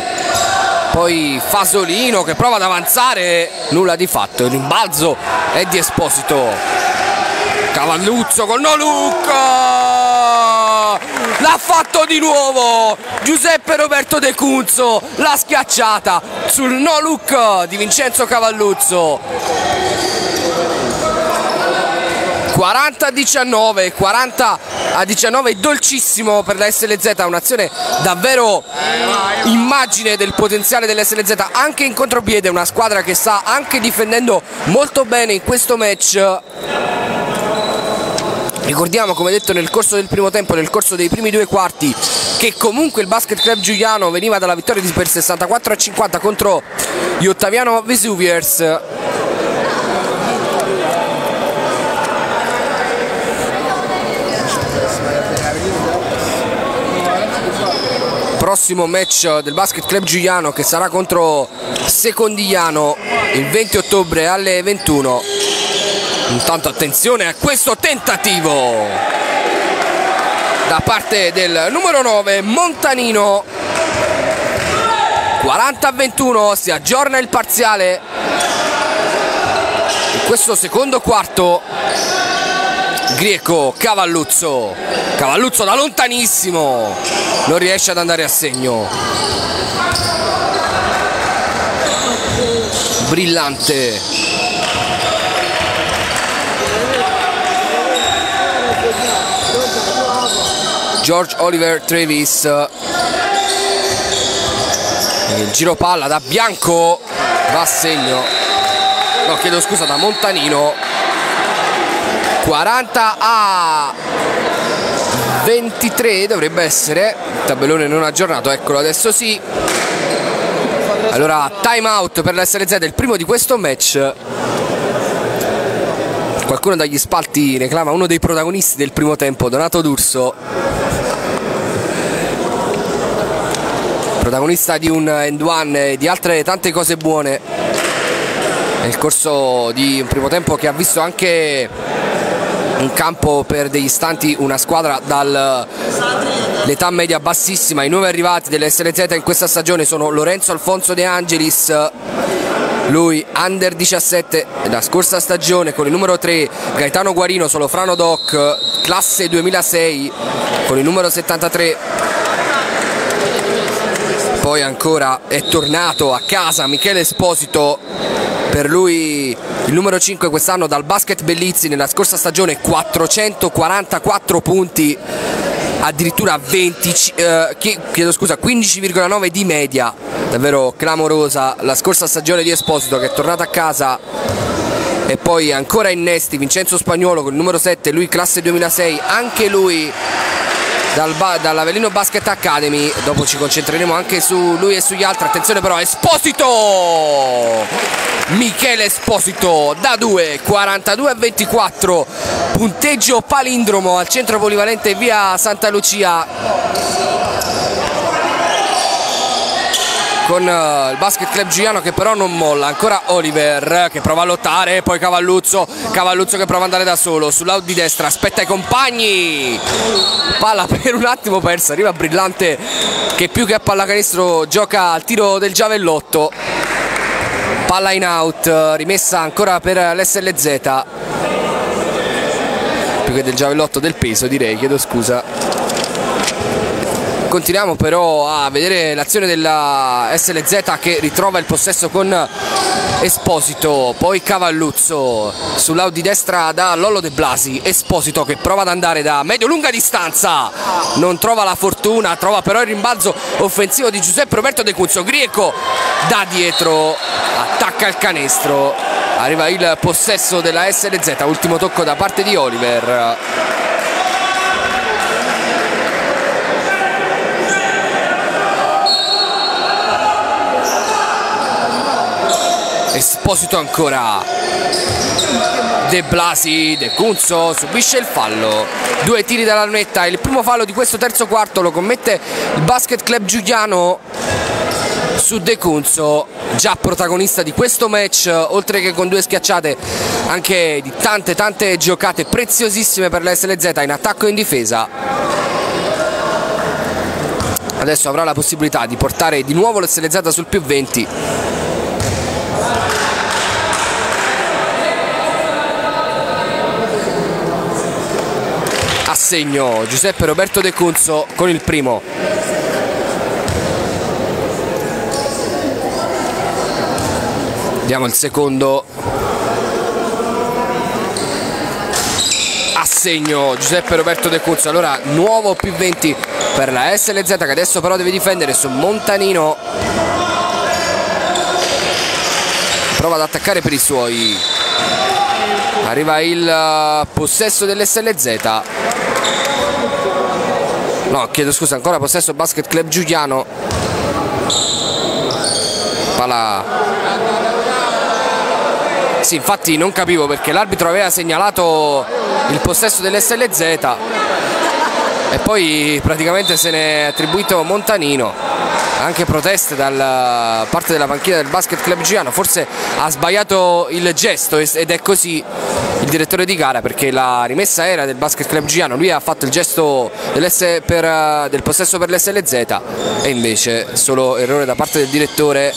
poi Fasolino che prova ad avanzare, nulla di fatto, il rimbalzo è di Esposito, Cavalluzzo con Nolucco, l'ha fatto di nuovo Giuseppe Roberto De Cunzo, l'ha schiacciata sul Nolucco di Vincenzo Cavalluzzo. 40-19, 40-19, dolcissimo per la SLZ, un'azione davvero immagine del potenziale dell'SLZ anche in contropiede, una squadra che sta anche difendendo molto bene in questo match. Ricordiamo, come detto nel corso del primo tempo, nel corso dei primi due quarti, che comunque il Basket Club Giugliano veniva dalla vittoria per 64-50 contro gli Ottaviano Vesuvians. Prossimo match del Basket Club Giugliano che sarà contro Secondigliano il 20 ottobre alle 21. Intanto attenzione a questo tentativo da parte del numero 9 Montanino. 40-21, si aggiorna il parziale in questo secondo quarto. Grieco, Cavalluzzo, Cavalluzzo da lontanissimo, non riesce ad andare a segno. Brillante, George Oliver Travis, il giro palla da Bianco, va a segno, no chiedo scusa, da Montanino. 40-23 dovrebbe essere, il tabellone non aggiornato, eccolo adesso sì. Allora time out per la SLZ, il primo di questo match. Qualcuno dagli spalti reclama uno dei protagonisti del primo tempo, Donato D'Urso, protagonista di un end one e di altre tante cose buone nel corso di un primo tempo che ha visto anche in campo per degli istanti una squadra dall'età media bassissima. I nuovi arrivati dell'SLZ in questa stagione sono Lorenzo Alfonso De Angelis, lui under 17 la scorsa stagione con il numero 3, Gaetano Guarino Solofrano Doc, classe 2006 con il numero 73, poi ancora è tornato a casa Michele Esposito, per lui il numero 5 quest'anno dal Basket Bellizzi, nella scorsa stagione 444 punti, addirittura 15,9 di media, davvero clamorosa la scorsa stagione di Esposito che è tornato a casa. E poi ancora innesti Vincenzo Spagnuolo con il numero 7, lui classe 2006, anche lui dall'Avellino Basket Academy. Dopo ci concentreremo anche su lui e sugli altri. Attenzione però, Esposito, Michele Esposito da 2, 42-24, punteggio palindromo al centro polivalente via Santa Lucia, con il Basket Club Giugliano che però non molla. Ancora Oliver che prova a lottare, poi Cavalluzzo, Cavalluzzo che prova ad andare da solo sull'out di destra, aspetta i compagni, palla per un attimo persa, arriva Brillante che più che a pallacanestro gioca al tiro del giavellotto, palla in out, rimessa ancora per l'SLZ, più che del giavellotto del peso direi, chiedo scusa. Continuiamo però a vedere l'azione della SLZ che ritrova il possesso con Esposito, poi Cavalluzzo sull'out di destra da Lollo De Blasi, Esposito che prova ad andare da medio-lunga distanza, non trova la fortuna, trova però il rimbalzo offensivo di Giuseppe Roberto De Cunzo, Grieco da dietro attacca il canestro, arriva il possesso della SLZ, ultimo tocco da parte di Oliver. Esposito ancora, De Blasi, De Cunzo subisce il fallo, due tiri dalla lunetta, il primo fallo di questo terzo quarto lo commette il Basket Club Giugliano su De Cunzo, già protagonista di questo match, oltre che con due schiacciate anche di tante giocate preziosissime per la SLZ in attacco e in difesa. Adesso avrà la possibilità di portare di nuovo la SLZ sul +20. A segno Giuseppe Roberto De Cunzo con il primo. Diamo il secondo, a segno Giuseppe Roberto De Cunzo. Allora nuovo +20 per la SLZ, che adesso però deve difendere su Montanino. Prova ad attaccare per i suoi. Arriva il possesso dell'SLZ. No, chiedo scusa, ancora possesso Basket Club Giugliano. Palla. Sì, infatti non capivo perché l'arbitro aveva segnalato il possesso dell'SLZ e poi praticamente se ne è attribuito Montanino. Anche proteste da parte della panchina del Basket Club Giugliano, forse ha sbagliato il gesto ed è così il direttore di gara, perché la rimessa era del Basket Club Giugliano, lui ha fatto il gesto del possesso per l'SLZ e invece solo errore da parte del direttore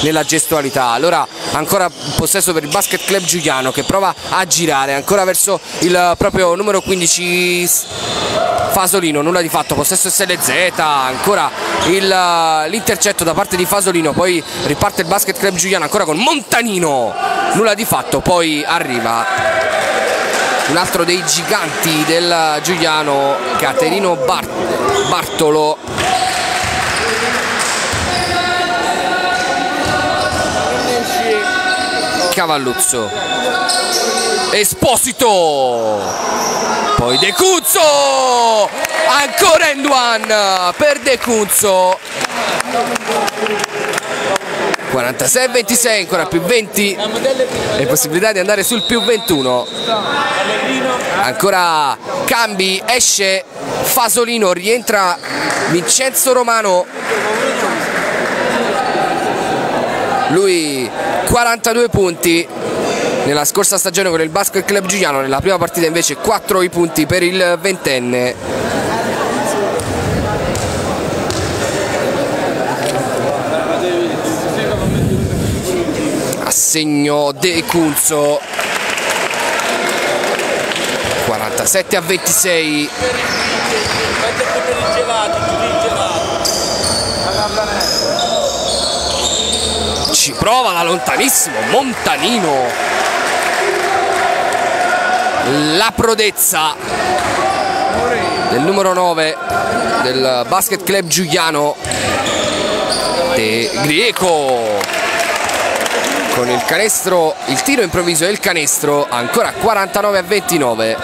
nella gestualità. Allora ancora possesso per il Basket Club Giugliano, che prova a girare ancora verso il proprio numero 15 Fasolino, nulla di fatto, possesso SLZ, ancora l'intercetto da parte di Fasolino, poi riparte il Basket Club Giugliano ancora con Montanino, nulla di fatto, poi arriva un altro dei giganti del Giugliano, Caterino Bartolo. Cavalluzzo, Esposito, poi De Cunzo, ancora end one per De Cunzo, 46-26, ancora +20 e possibilità di andare sul +21. Ancora cambi, esce Fasolino, rientra Vincenzo Romano. Lui 42 punti nella scorsa stagione con il Basket Club Giugliano, nella prima partita invece 4 i punti per il ventenne. A segno De Cunzo, 47-26. Ci prova da lontanissimo Montanino, la prodezza del numero 9 del Basket Club Giugliano, De Grieco, con il canestro, il tiro improvviso e il canestro. Ancora 49-29,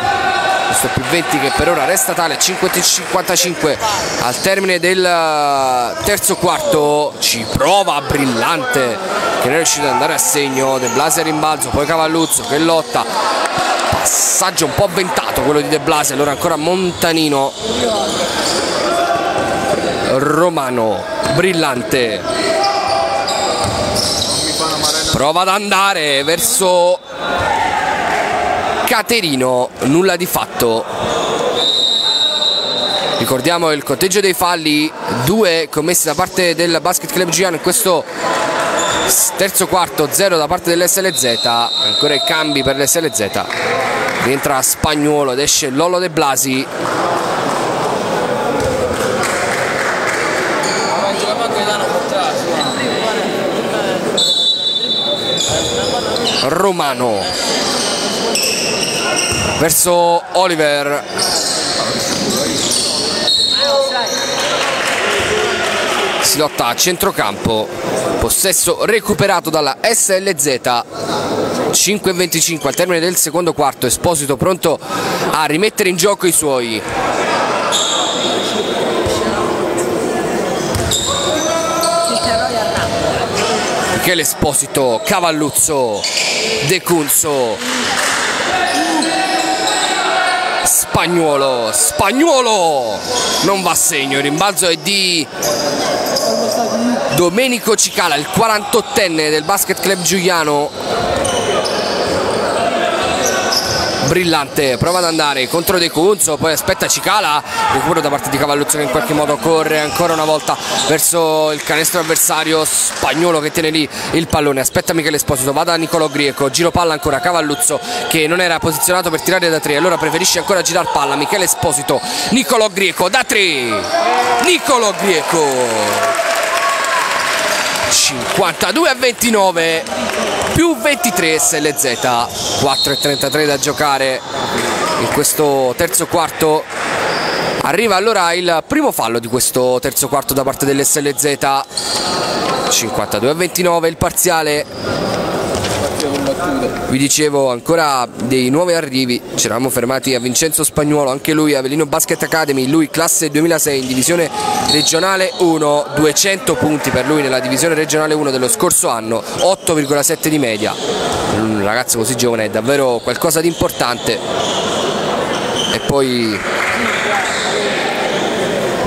questo +20 che per ora resta tale. 50-55 al termine del terzo quarto. Ci prova Brillante, che non è riuscito ad andare a segno. De Blasi a rimbalzo, poi Cavalluzzo che lotta, passaggio un po' avventato quello di De Blasi. Allora ancora Montanino, Romano, Brillante, prova ad andare verso Caterino, nulla di fatto. Ricordiamo il conteggio dei falli, 2 commessi da parte del Basket Club Giugliano in questo terzo quarto, 0 da parte dell'SLZ. Ancora i cambi per l'SLZ, rientra Spagnuolo ed esce Lollo De Blasi. Romano verso Oliver, si lotta a centrocampo, possesso recuperato dalla SLZ. 5-25 al termine del secondo quarto. Esposito pronto a rimettere in gioco i suoi. Michele Esposito, Cavalluzzo, De Cunzo, Spagnuolo, non va a segno, il rimbalzo è di Domenico Cicala, il 48enne del Basket Club Giugliano. Brillante prova ad andare contro De Cunzo, poi aspetta Cicala, recupero da parte di Cavalluzzo che in qualche modo corre ancora una volta verso il canestro avversario. Spagnuolo che tiene lì il pallone, aspetta Michele Esposito, va da Nicolò Grieco, giro palla ancora Cavalluzzo che non era posizionato per tirare da tre, allora preferisce ancora girar palla Michele Esposito, Nicolò Grieco da tre, Nicolò Grieco, 52-29 più 23 SLZ, 4:33 da giocare in questo terzo quarto. Arriva allora il primo fallo di questo terzo quarto da parte dell'SLZ. 52-29 il parziale. Vi dicevo ancora dei nuovi arrivi, ci eravamo fermati a Vincenzo Spagnuolo, anche lui Avellino Basket Academy, lui classe 2006 in divisione regionale 1, 200 punti per lui nella divisione regionale 1 dello scorso anno, 8,7 di media, un ragazzo così giovane è davvero qualcosa di importante. E poi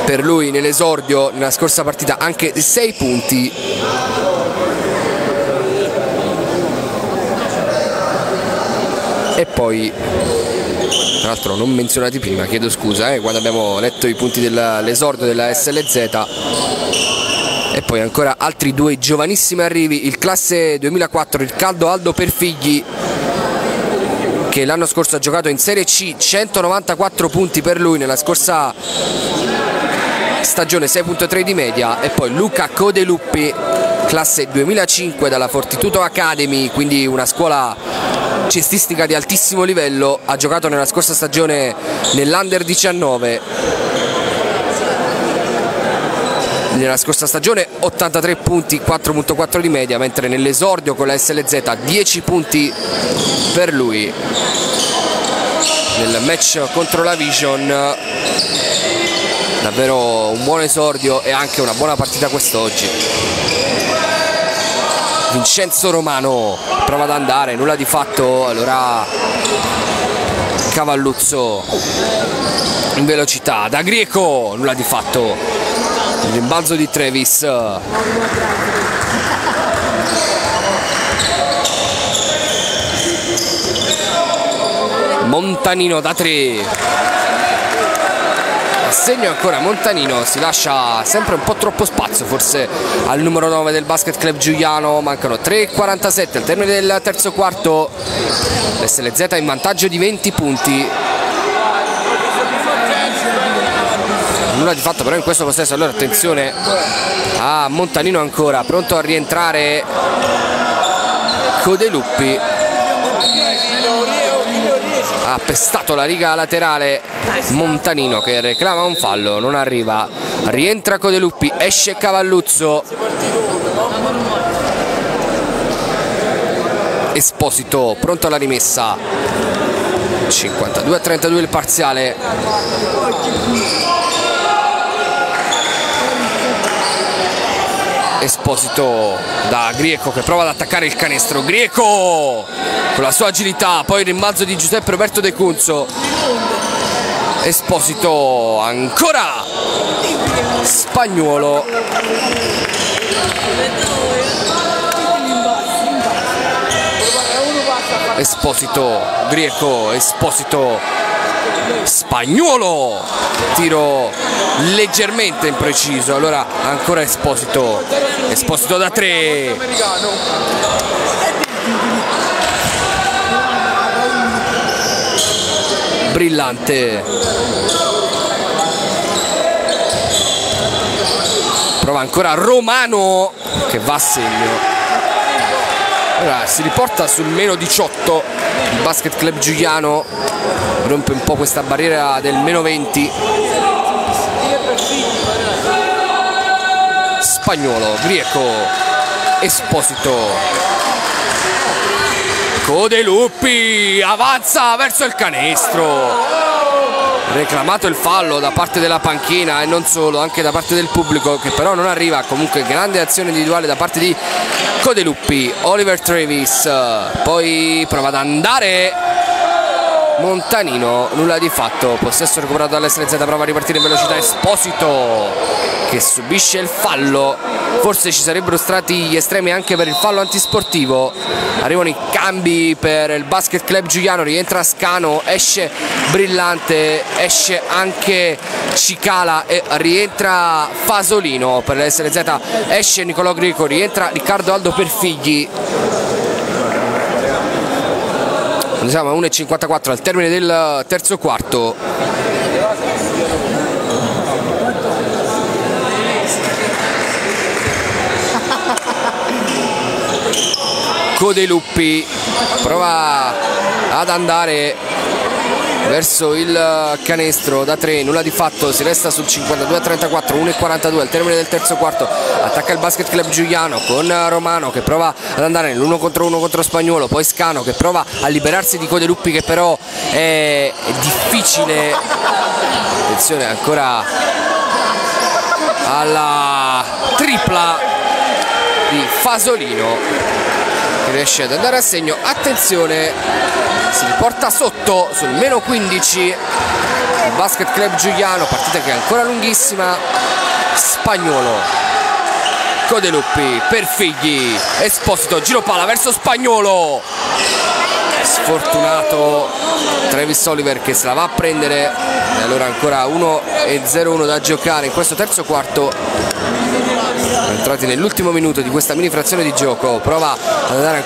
per lui nell'esordio nella scorsa partita anche 6 punti. E poi, tra l'altro non menzionati prima, chiedo scusa, quando abbiamo letto i punti dell'esordio della SLZ. E poi ancora altri due giovanissimi arrivi, il classe 2004 Riccardo Aldo Perfigli, che l'anno scorso ha giocato in Serie C, 194 punti per lui nella scorsa stagione, 6,3 di media. E poi Luca Codeluppi, classe 2005 dalla Fortitudo Academy, quindi una scuola cestistica di altissimo livello, ha giocato nella scorsa stagione nell'Under 19, nella scorsa stagione 83 punti, 4,4 di media, mentre nell'esordio con la SLZ 10 punti per lui nel match contro la Vision. Davvero un buon esordio e anche una buona partita quest'oggi. Vincenzo Romano prova ad andare, nulla di fatto, allora Cavalluzzo in velocità da Grieco, nulla di fatto, il rimbalzo di Travis. Montanino da tre, segno ancora Montanino, si lascia sempre un po' troppo spazio forse al numero 9 del Basket Club Giugliano. Mancano 3,47 al termine del terzo quarto, l'SLZ è in vantaggio di 20 punti. Nulla di fatto però in questo possesso, allora attenzione a Montanino ancora, pronto a rientrare Codeluppi, ha pestato la riga laterale Montanino che reclama un fallo, non arriva, rientra Codeluppi, esce Cavalluzzo, Esposito pronto alla rimessa. 52-32 il parziale. Esposito da Grieco che prova ad attaccare il canestro, Grieco con la sua agilità, poi il rimbalzo di Giuseppe Roberto De Cunzo, Esposito ancora, Spagnuolo, Esposito, Grieco, Esposito, Spagnuolo, tiro leggermente impreciso, allora ancora Esposito, Esposito da tre, Brillante prova ancora Romano che va a segno, allora si riporta sul meno 18 il Basket Club Giugliano, rompe un po' questa barriera del meno 20. Spagnuolo, Grieco, Esposito, Codeluppi avanza verso il canestro, reclamato il fallo da parte della panchina e non solo, anche da parte del pubblico che però non arriva. Comunque grande azione individuale da parte di Codeluppi, Oliver Travis, poi prova ad andare Montanino, nulla di fatto, possesso recuperato dall'SLZ, prova a ripartire in velocità Esposito che subisce il fallo. forse ci sarebbero stati gli estremi anche per il fallo antisportivo. Arrivano i cambi per il Basket Club Giugliano, rientra Scano, esce Brillante, esce anche Cicala e rientra Fasolino. Per l'SLZ esce Nicolò Grieco, rientra Riccardo Aldo Perfigli. Siamo a 1,54 al termine del terzo quarto. Codeluppi prova ad andare verso il canestro da 3, nulla di fatto, si resta sul 52-34, 1,42 al termine del terzo quarto. Attacca il Basket Club Giugliano con Romano che prova ad andare nell'1 contro 1 contro Spagnuolo, poi Scano che prova a liberarsi di Codeluppi che però è difficile. Attenzione ancora alla tripla di Fasolino che riesce ad andare a segno. Attenzione, si riporta sotto sul meno 15 il Basket Club Giugliano, partita che è ancora lunghissima. Spagnuolo, Codeluppi, Perfigli, Esposito, giro palla verso Spagnuolo, sfortunato Travis Oliver che se la va a prendere. E allora ancora 1,01 da giocare in questo terzo quarto. Entrati nell'ultimo minuto di questa mini frazione di gioco, prova ad andare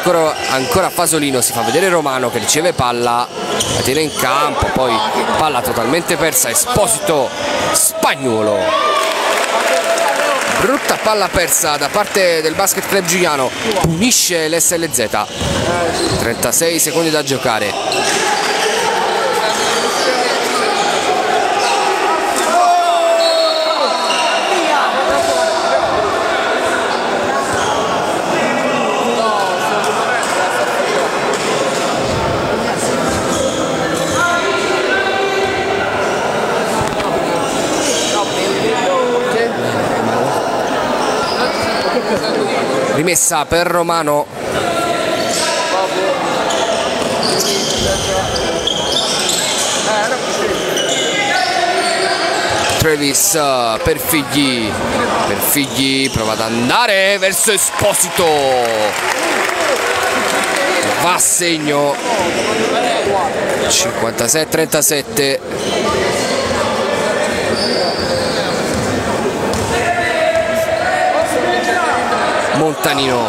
ancora Fasolino, si fa vedere Romano che riceve palla, la tiene in campo, poi palla totalmente persa, Esposito, Spagnuolo. Brutta palla persa da parte del Basket Club Giugliano, punisce l'SLZ. 36 secondi da giocare. Rimessa per Romano, Travis Perfigli prova ad andare verso Esposito, va a segno. 56-37. Montanino,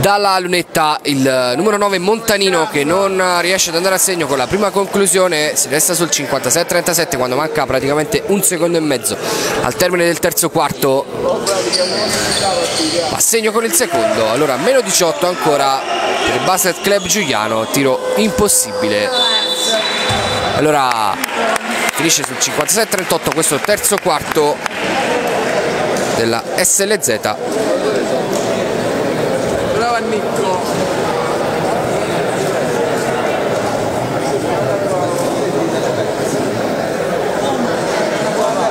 dalla lunetta il numero 9 Montanino che non riesce ad andare a segno con la prima conclusione, si resta sul 56-37 quando manca praticamente un secondo e mezzo al termine del terzo quarto. A segno con il secondo, allora meno 18 ancora per il Basket Club Giugliano, tiro impossibile. Allora finisce sul 56-38 questo terzo quarto della SLZ.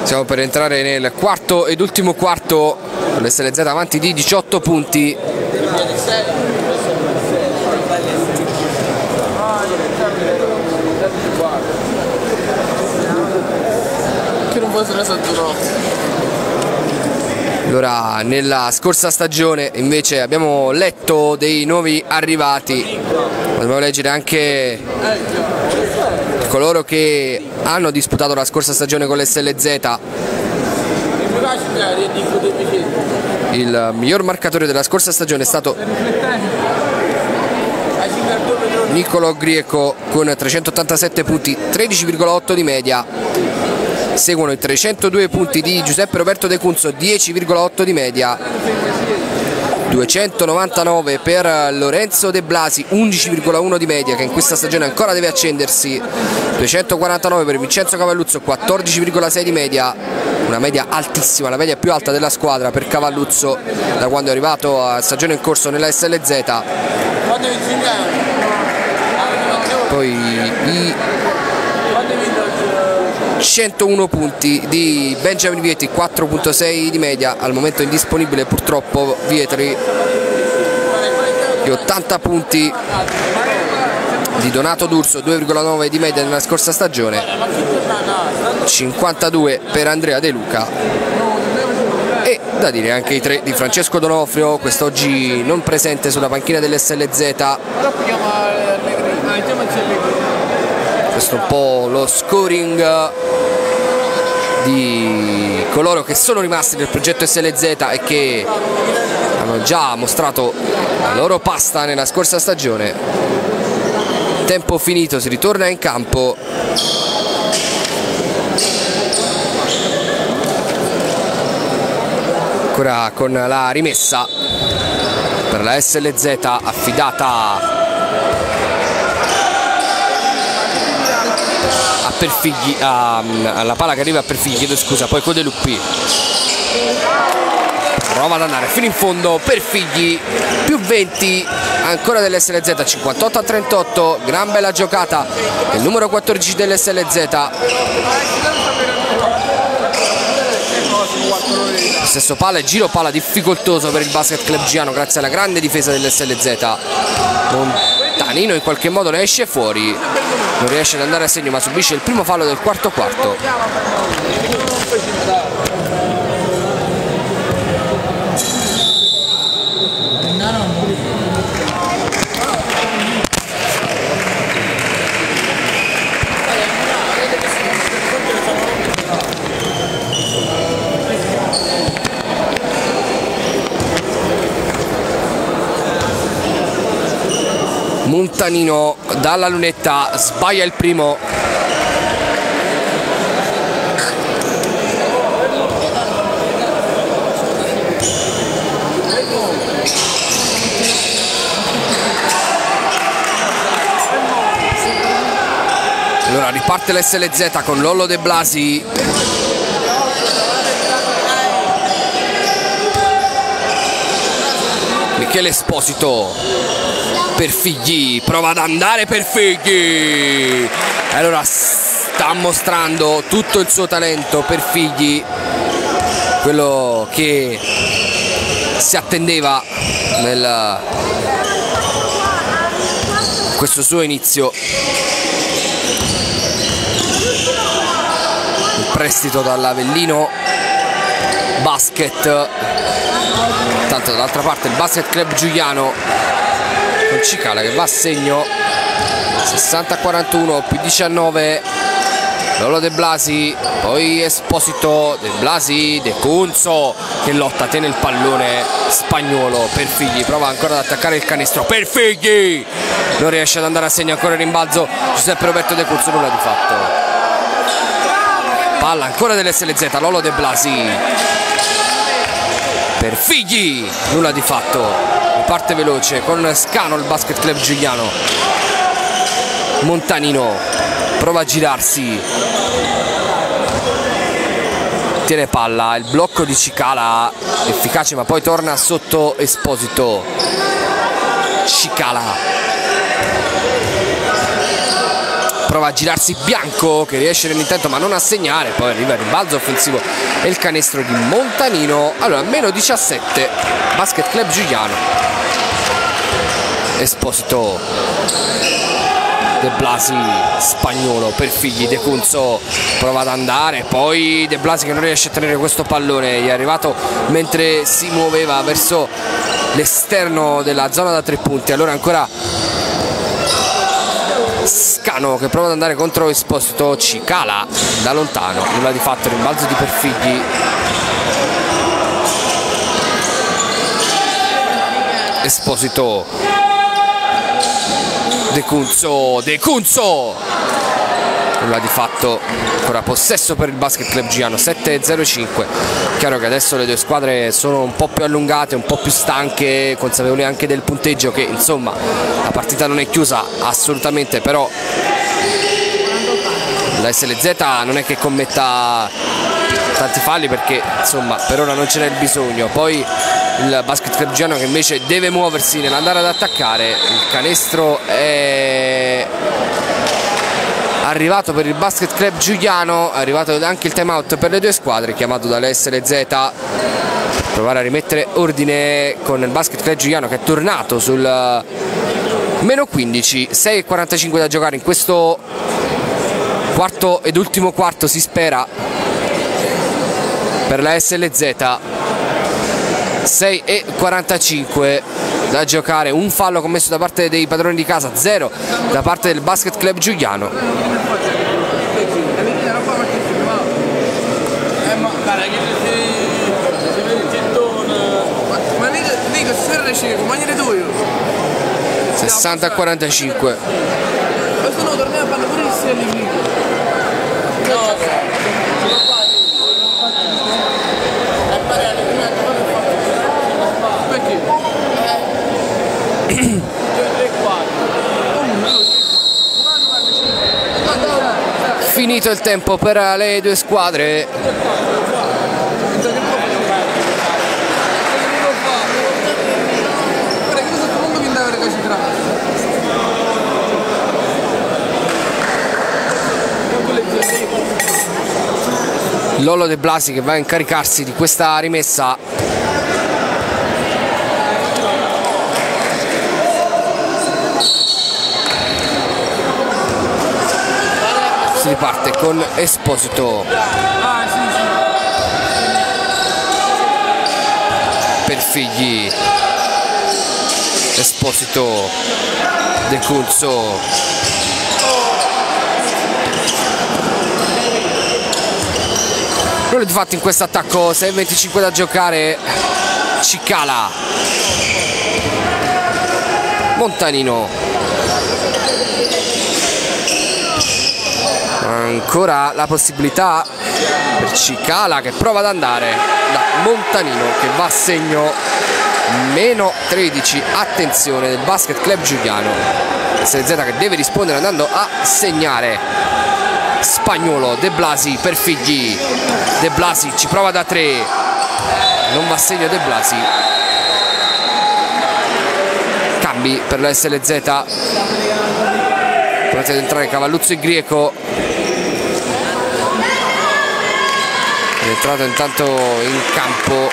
Siamo per entrare nel quarto ed ultimo quarto, l'SLZ avanti di 18 punti. Allora, nella scorsa stagione invece abbiamo letto dei nuovi arrivati, dobbiamo leggere anche coloro che hanno disputato la scorsa stagione con l'SLZ. Il miglior marcatore della scorsa stagione è stato Nicolò Grieco con 387 punti, 13,8 di media. Seguono i 302 punti di Giuseppe Roberto De Cunzo, 10,8 di media, 299 per Lorenzo De Blasi, 11,1 di media che in questa stagione ancora deve accendersi, 249 per Vincenzo Cavalluzzo, 14,6 di media, una media altissima, la media più alta della squadra per Cavalluzzo da quando è arrivato a stagione in corso nella SLZ. Poi 101 punti di Benjamin Vietri, 4.6 di media, al momento indisponibile purtroppo Vietri, gli 80 punti di Donato D'Urso, 2.9 di media nella scorsa stagione, 52 per Andrea De Luca e da dire anche i 3 di Francesco Donofrio, quest'oggi non presente sulla panchina dell'SLZ. Questo è un po' lo scoring di coloro che sono rimasti nel progetto SLZ e che hanno già mostrato la loro pasta nella scorsa stagione. Tempo finito, si ritorna in campo. Ancora con la rimessa per la SLZ affidata a Perfigli, alla palla che arriva a Perfigli, chiedo scusa, poi Codeluppi prova ad andare fino in fondo, Perfigli, più 20 ancora dell'SLZ, 58 a 38, gran bella giocata del numero 14 dell'SLZ. Stesso palla e giro palla difficoltoso per il Basket Club Giugliano grazie alla grande difesa dell'SLZ. Montanino in qualche modo ne esce fuori, non riesce ad andare a segno ma subisce il primo fallo del quarto quarto. Montanino dalla lunetta sbaglia il primo. Allora riparte l'SLZ con Lollo De Blasi Michele Esposito. Perfigli, prova ad andare Perfigli, allora sta mostrando tutto il suo talento Perfigli, quello che si attendeva nel questo suo inizio, il prestito dall'Avellino Basket. Intanto dall'altra parte il Basket Club Giugliano con Cicala che va a segno, 60 a 41, più 19 Lollo De Blasi, poi Esposito, De Blasi, De Cunzo che lotta, tiene il pallone Spagnuolo, Perfigli prova ancora ad attaccare il canestro, Perfigli non riesce ad andare a segno, ancora in rimbalzo Giuseppe Roberto De Cunzo, nulla di fatto, palla ancora dell'SLZ, Lollo De Blasi, Perfigli, nulla di fatto. Parte veloce con Scano il Basket Club Giugliano, Montanino prova a girarsi, tiene palla, il blocco di Cicala efficace ma poi torna sotto Esposito, Cicala prova a girarsi Bianco che riesce nell'intento ma non a segnare, poi arriva il rimbalzo offensivo e il canestro di Montanino. Allora meno 17 Basket Club Giugliano. Esposito, De Blasi, Spagnuolo, Perfigli, De Cunzo prova ad andare, poi De Blasi che non riesce a tenere questo pallone, gli è arrivato mentre si muoveva verso l'esterno della zona da 3 punti. Allora ancora Scano che prova ad andare contro Esposito, Cicala da lontano, nulla di fatto, rimbalzo di Perfigli. Esposito, De Cunzo, De Cunzo! Nulla di fatto, ancora possesso per il Basket Club Giugliano, 7-0-5. Chiaro che adesso le due squadre sono un po' più allungate, un po' più stanche, consapevoli anche del punteggio che insomma la partita non è chiusa assolutamente, però la SLZ non è che commetta tanti falli perché insomma per ora non ce n'è bisogno. Poi il Basket Club Giugliano che invece deve muoversi nell'andare ad attaccare, il canestro è arrivato per il Basket Club Giugliano, è arrivato anche il time out per le due squadre, chiamato dalle SLZ, provare a rimettere ordine con il Basket Club Giugliano che è tornato sul meno 15, 6,45 da giocare in questo quarto ed ultimo quarto, si spera, per la SLZ. 6,45 da giocare, un fallo commesso da parte dei padroni di casa, 0 da parte del Basket Club Giugliano. (60-45) Finito il tempo per le due squadre. Lollo De Blasi che va a incaricarsi di questa rimessa. Si riparte con Esposito, Perfigli, Esposito, De Cunzo, di fatto in questo attacco. 6,25 da giocare, Cicala, Montanino, ancora la possibilità per Cicala che prova ad andare da Montanino che va a segno. Meno 13, attenzione del Basket Club Giugliano, SLZ che deve rispondere andando a segnare. Spagnuolo, De Blasi, Perfigli, De Blasi ci prova da 3, non va a segno De Blasi. Cambi per la SLZ, provate ad entrare Cavalluzzo e Grieco, è entrato intanto in campo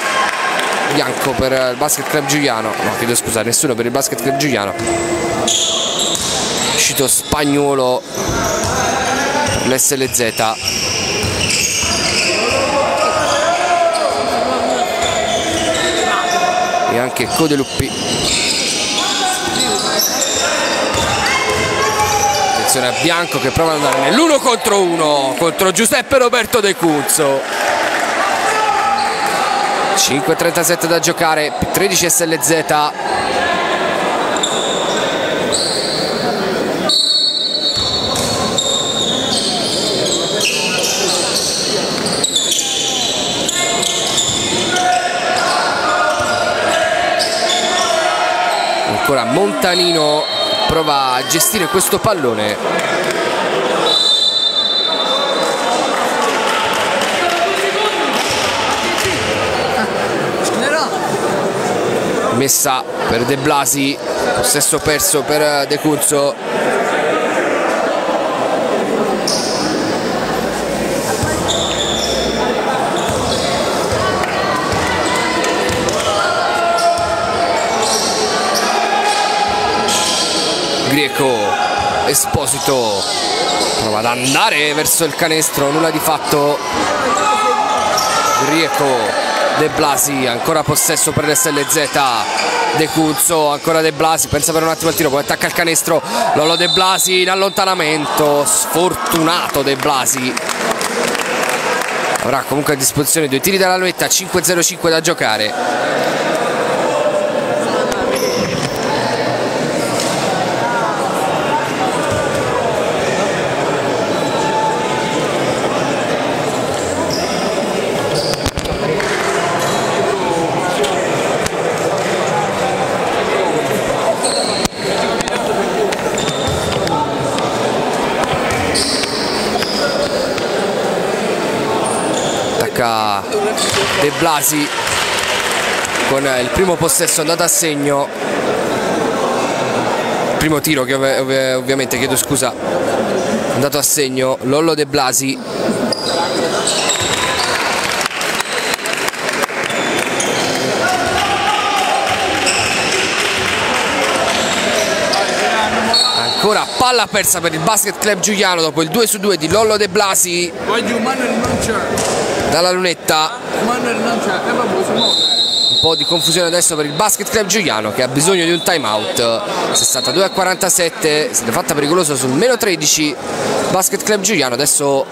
Bianco per il Basket Club Giugliano, no, chiedo scusa, nessuno per il Basket Club Giugliano. Uscito Spagnuolo, l'SLZ e anche Codeluppi. Attenzione a Bianco che prova ad andare nell'1 contro 1 contro Giuseppe Roberto De Cunzo. 5,37 da giocare, 13 SLZ. Ancora Montanino prova a gestire questo pallone. Messa per De Blasi, possesso perso per De Cunzo. Grieco, Esposito, prova ad andare verso il canestro, nulla di fatto. Grieco, De Blasi, ancora possesso per l'SLZ, De Cunzo, ancora De Blasi, pensa per un attimo al tiro, poi attacca il canestro, Lollo De Blasi in allontanamento, sfortunato De Blasi. Avrà comunque a disposizione due tiri dalla lunetta, 5,05 da giocare. De Blasi con il primo possesso andato a segno, primo tiro che ovviamente, chiedo scusa, andato a segno Lollo De Blasi. Ancora palla persa per il Basket Club Giugliano dopo il 2-2 di Lollo De Blasi dalla lunetta. Un po' di confusione adesso per il Basket Club Giugliano che ha bisogno di un time out. 62-47, si è fatta pericolosa sul -13 Basket Club Giugliano, adesso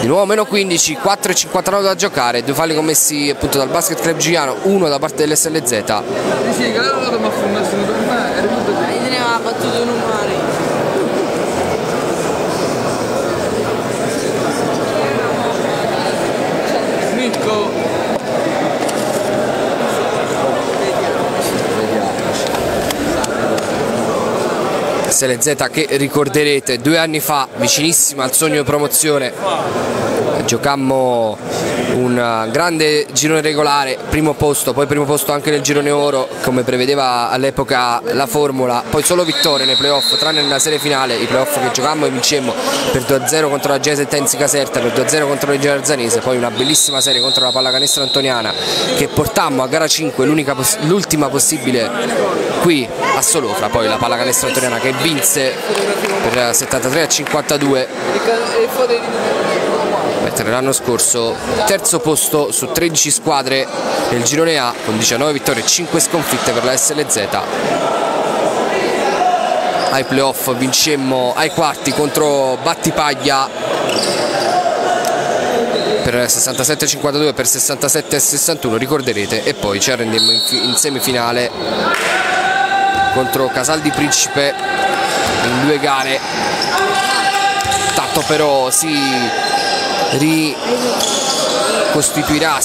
di nuovo -15, 4,59 da giocare, due falli commessi appunto dal Basket Club Giugliano, uno da parte dell'SLZ. SLZ che ricorderete 2 anni fa vicinissima al sogno di promozione, giocammo un grande girone regolare, primo posto, poi primo posto anche nel girone oro come prevedeva all'epoca la formula, poi solo vittorie nei playoff tranne nella serie finale, i playoff che giocammo e vincemmo per 2-0 contro la Genese Tensi Caserta, per 2-0 contro la Reggiana Arzanese, poi una bellissima serie contro la Pallacanestro Antoniana che portammo a gara 5, l'ultima possibile qui a Solofra, poi la Pallacanestro Antoniana che vinse per 73-52. Mentre l'anno scorso terzo posto su 13 squadre nel girone A con 19 vittorie e 5 sconfitte per la SLZ. Ai playoff vincemmo ai quarti contro Battipaglia per 67-52, per 67-61 ricorderete, e poi ci arrendemmo in semifinale contro Casal di Principe in 2 gare. Tanto però si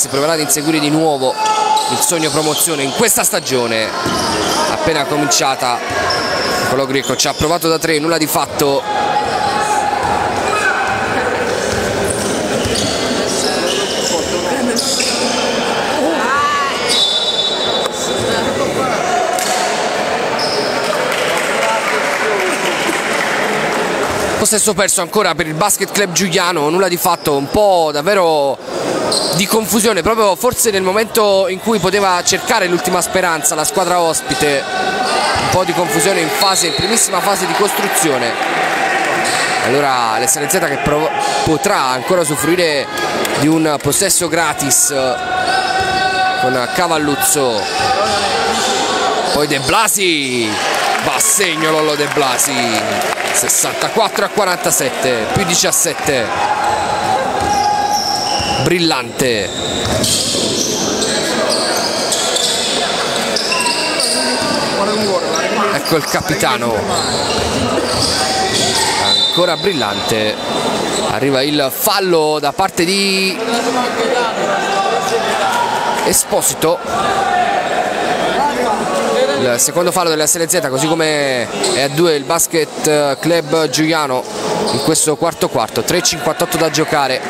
proverà ad inseguire di nuovo il sogno promozione in questa stagione appena cominciata. Nicolò Grieco ci ha provato da 3, nulla di fatto. Possesso perso ancora per il Basket Club Giugliano, nulla di fatto, un po' davvero di confusione proprio forse nel momento in cui poteva cercare l'ultima speranza la squadra ospite, un po' di confusione in fase, in primissima fase di costruzione. Allora l'SLZ che potrà ancora usufruire di un possesso gratis con Cavalluzzo, poi De Blasi va a segno Lollo De Blasi, 64-47, più 17. Brillante. Ecco il capitano. Ancora Brillante. Arriva il fallo da parte di Esposito. Il secondo fallo della SLZ, così come è a 2 il Basket Club Giugliano in questo quarto quarto, 3,58 da giocare.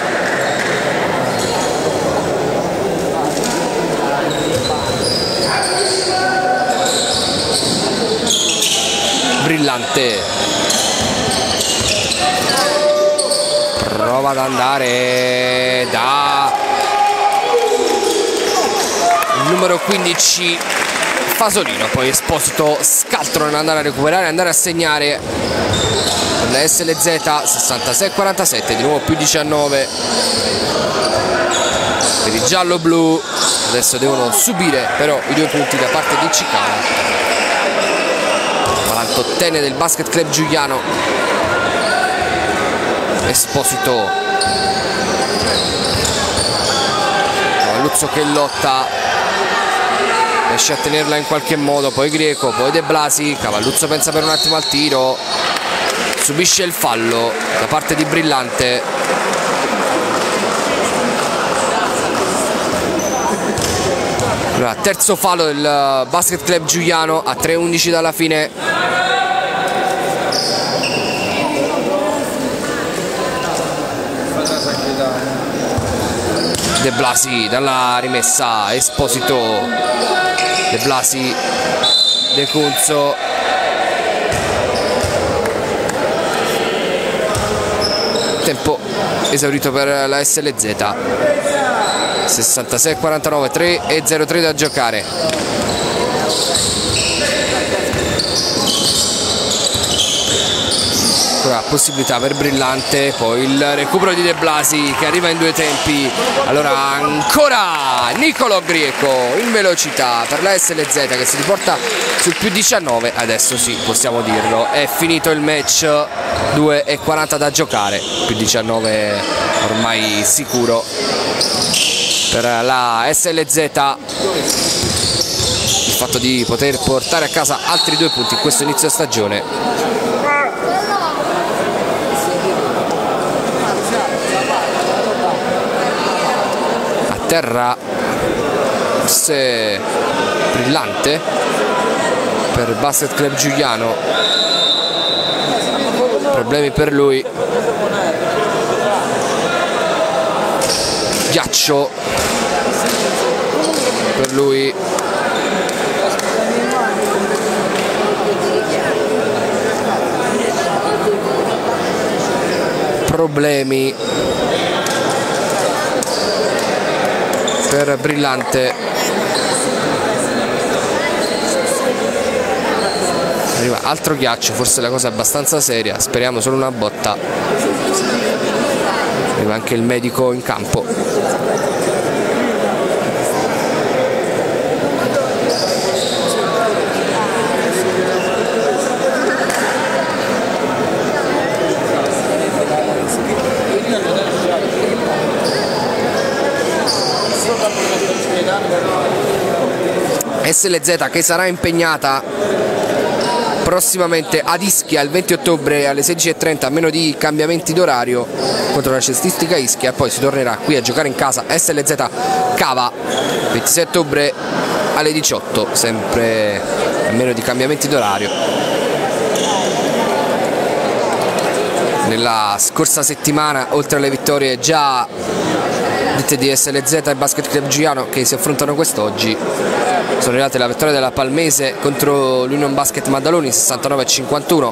Brillante prova ad andare da il numero 15 Fasolino, poi Esposito scaltro andare a recuperare e andare a segnare la SLZ, 66-47, di nuovo più 19 per i giallo-blu. Adesso devono subire però i 2 punti da parte di Cicala, 48enne del Basket Club Giugliano. Esposito, Luzzo che lotta, riesce a tenerla in qualche modo, poi Grieco, poi De Blasi. Cavalluzzo pensa per un attimo al tiro, subisce il fallo da parte di Brillante. Allora, terzo fallo del Basket Club Giugliano a 3-11 dalla fine. De Blasi dalla rimessa, Esposito, De Blasi, De Cunzo, tempo esaurito per la SLZ. 66-49, 3:03 da giocare. Ancora possibilità per Brillante, poi il recupero di De Blasi che arriva in due tempi. Allora ancora Nicolò Grieco in velocità per la SLZ che si riporta sul più 19. Adesso sì, possiamo dirlo, è finito il match, 2:40 da giocare, più 19 ormai sicuro per la SLZ. Il fatto di poter portare a casa altri due punti in questo inizio stagione. Terra, forse Brillante per Basket Club Giugliano, problemi per lui. Ghiaccio per lui, problemi per Brillante. Arriva altro ghiaccio, forse la cosa è abbastanza seria, speriamo solo una botta. Arriva anche il medico in campo. SLZ che sarà impegnata prossimamente ad Ischia il 20 ottobre alle 16:30, a meno di cambiamenti d'orario, contro la Cestistica Ischia. Poi si tornerà qui a giocare in casa SLZ Cava 26 ottobre alle 18, sempre a meno di cambiamenti d'orario. Nella scorsa settimana, oltre alle vittorie già dette di SLZ e Basket Club Giugliano che si affrontano quest'oggi, sono arrivate la vittoria della Palmese contro l'Union Basket Maddaloni 69-51,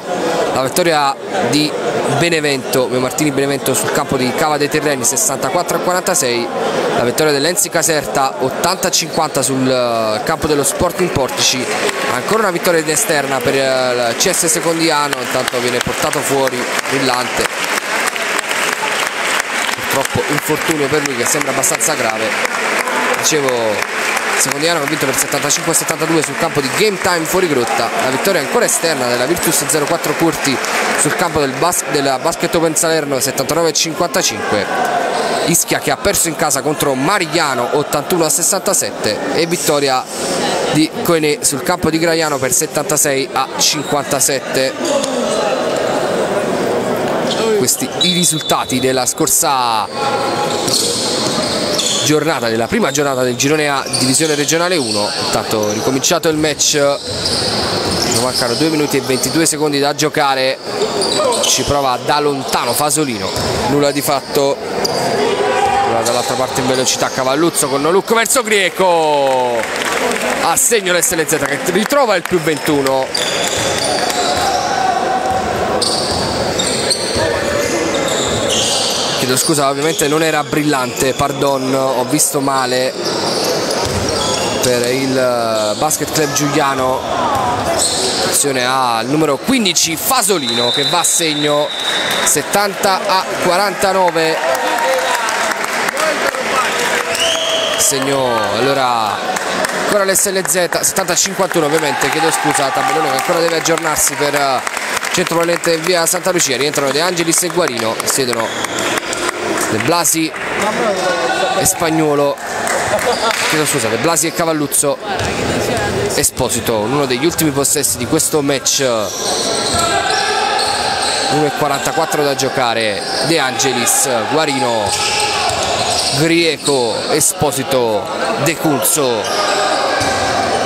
la vittoria di Benevento, Martini Benevento sul campo di Cava dei Terreni 64-46, la vittoria dell'Ensi Caserta 80-50 sul campo dello Sporting Portici. Ancora una vittoria in esterna per il CS Secondiano, intanto viene portato fuori Brillante, purtroppo infortunio per lui che sembra abbastanza grave. Dicevo, Secondiano ha vinto per 75-72 sul campo di Game Time fuori grotta. La vittoria ancora esterna della Virtus 04 Curti sul campo della Basket Open Salerno 79-55. Ischia che ha perso in casa contro Marigliano 81-67 e vittoria di Coenè sul campo di Graiano per 76-57. Questi i risultati della scorsa giornata, della prima giornata del girone A divisione regionale 1. Intanto ricominciato il match, mancano 2 minuti e 22 secondi da giocare. Ci prova da lontano Fasolino, nulla di fatto. Allora, dall'altra parte in velocità Cavalluzzo con Nolucco verso Grieco, a segno l'SLZ che ritrova il più 21. Scusa, ovviamente non era Brillante, pardon, ho visto male. Per il Basket Club Giugliano, azione al numero 15 Fasolino che va a segno 70-49. Segno allora ancora l'SLZ 70-51, ovviamente chiedo scusa, tabellone che ancora deve aggiornarsi per Centro Valente in via Santa Lucia. Rientrano De Angelis e Guarino, siedono De Blasi e Spagnuolo, scusa, De Blasi e Cavalluzzo. Esposito, uno degli ultimi possessi di questo match. 1:44 da giocare. De Angelis, Guarino, Grieco, Esposito, De Cunzo.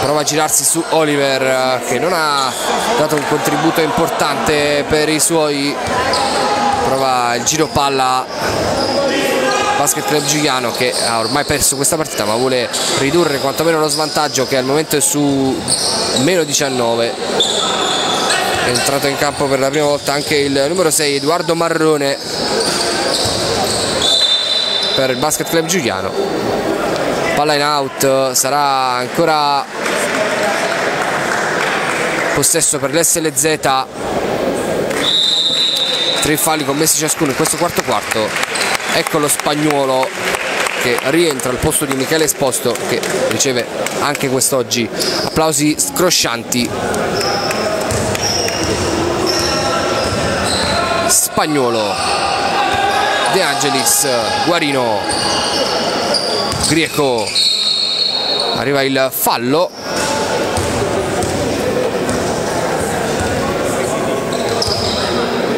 Prova a girarsi su Oliver che non ha dato un contributo importante per i suoi. Prova il giro palla Basket Club Giugliano che ha ormai perso questa partita, ma vuole ridurre quantomeno lo svantaggio che al momento è su meno 19. È entrato in campo per la prima volta anche il numero 6 Edoardo Marrone. per il Basket Club Giugliano. Palla in out, sarà ancora possesso per l'SLZ, tre falli commessi ciascuno in questo quarto quarto. Ecco lo Spagnuolo che rientra al posto di Michele Esposito, che riceve anche quest'oggi applausi scroscianti. Spagnuolo, De Angelis, Guarino, Grieco, arriva il fallo.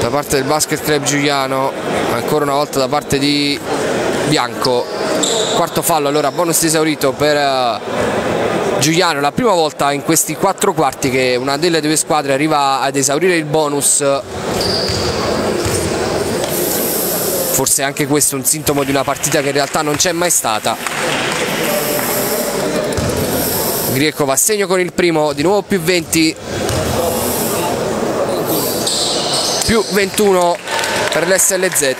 Da parte del Basket Club Giugliano, ancora una volta da parte di Bianco, quarto fallo, allora bonus esaurito per Giugliano, la prima volta in questi quattro quarti che una delle due squadre arriva ad esaurire il bonus. Forse anche questo è un sintomo di una partita che in realtà non c'è mai stata. Grieco va a segno con il primo, di nuovo più 20, più 21 per l'SLZ, che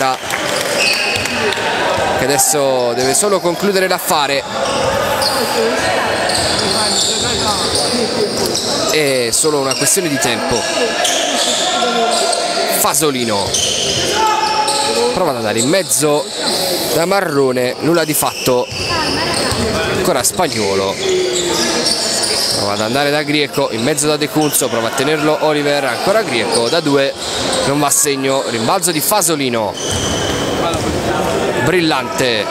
adesso deve solo concludere l'affare e solo una questione di tempo. Fasolino prova ad andare in mezzo da Marrone, nulla di fatto. Ancora Spagnuolo prova ad andare da Grieco, in mezzo da De Cunzo, prova a tenerlo Oliver, ancora Grieco da due, non va a segno. Rimbalzo di Fasolino, Brillante,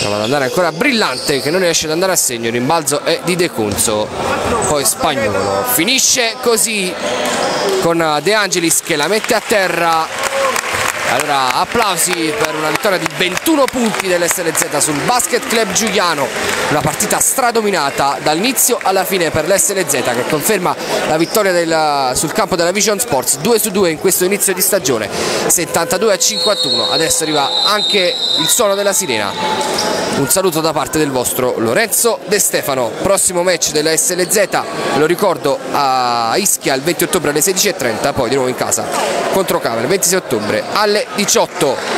prova ad andare ancora Brillante che non riesce ad andare a segno. Rimbalzo è di De Cunzo, poi Spagnuolo. Finisce così con De Angelis che la mette a terra. Allora applausi per una vittoria di 21 punti dell'SLZ sul Basket Club Giugliano, una partita stradominata dall'inizio alla fine per l'SLZ, che conferma la vittoria sul campo della Vision Sports 2-2 in questo inizio di stagione, 72-51. Adesso arriva anche il suono della sirena, un saluto da parte del vostro Lorenzo De Stefano. Prossimo match della SLZ, lo ricordo, a Ischia il 20 ottobre alle 16:30, poi di nuovo in casa contro Camera il 26 ottobre alle 18.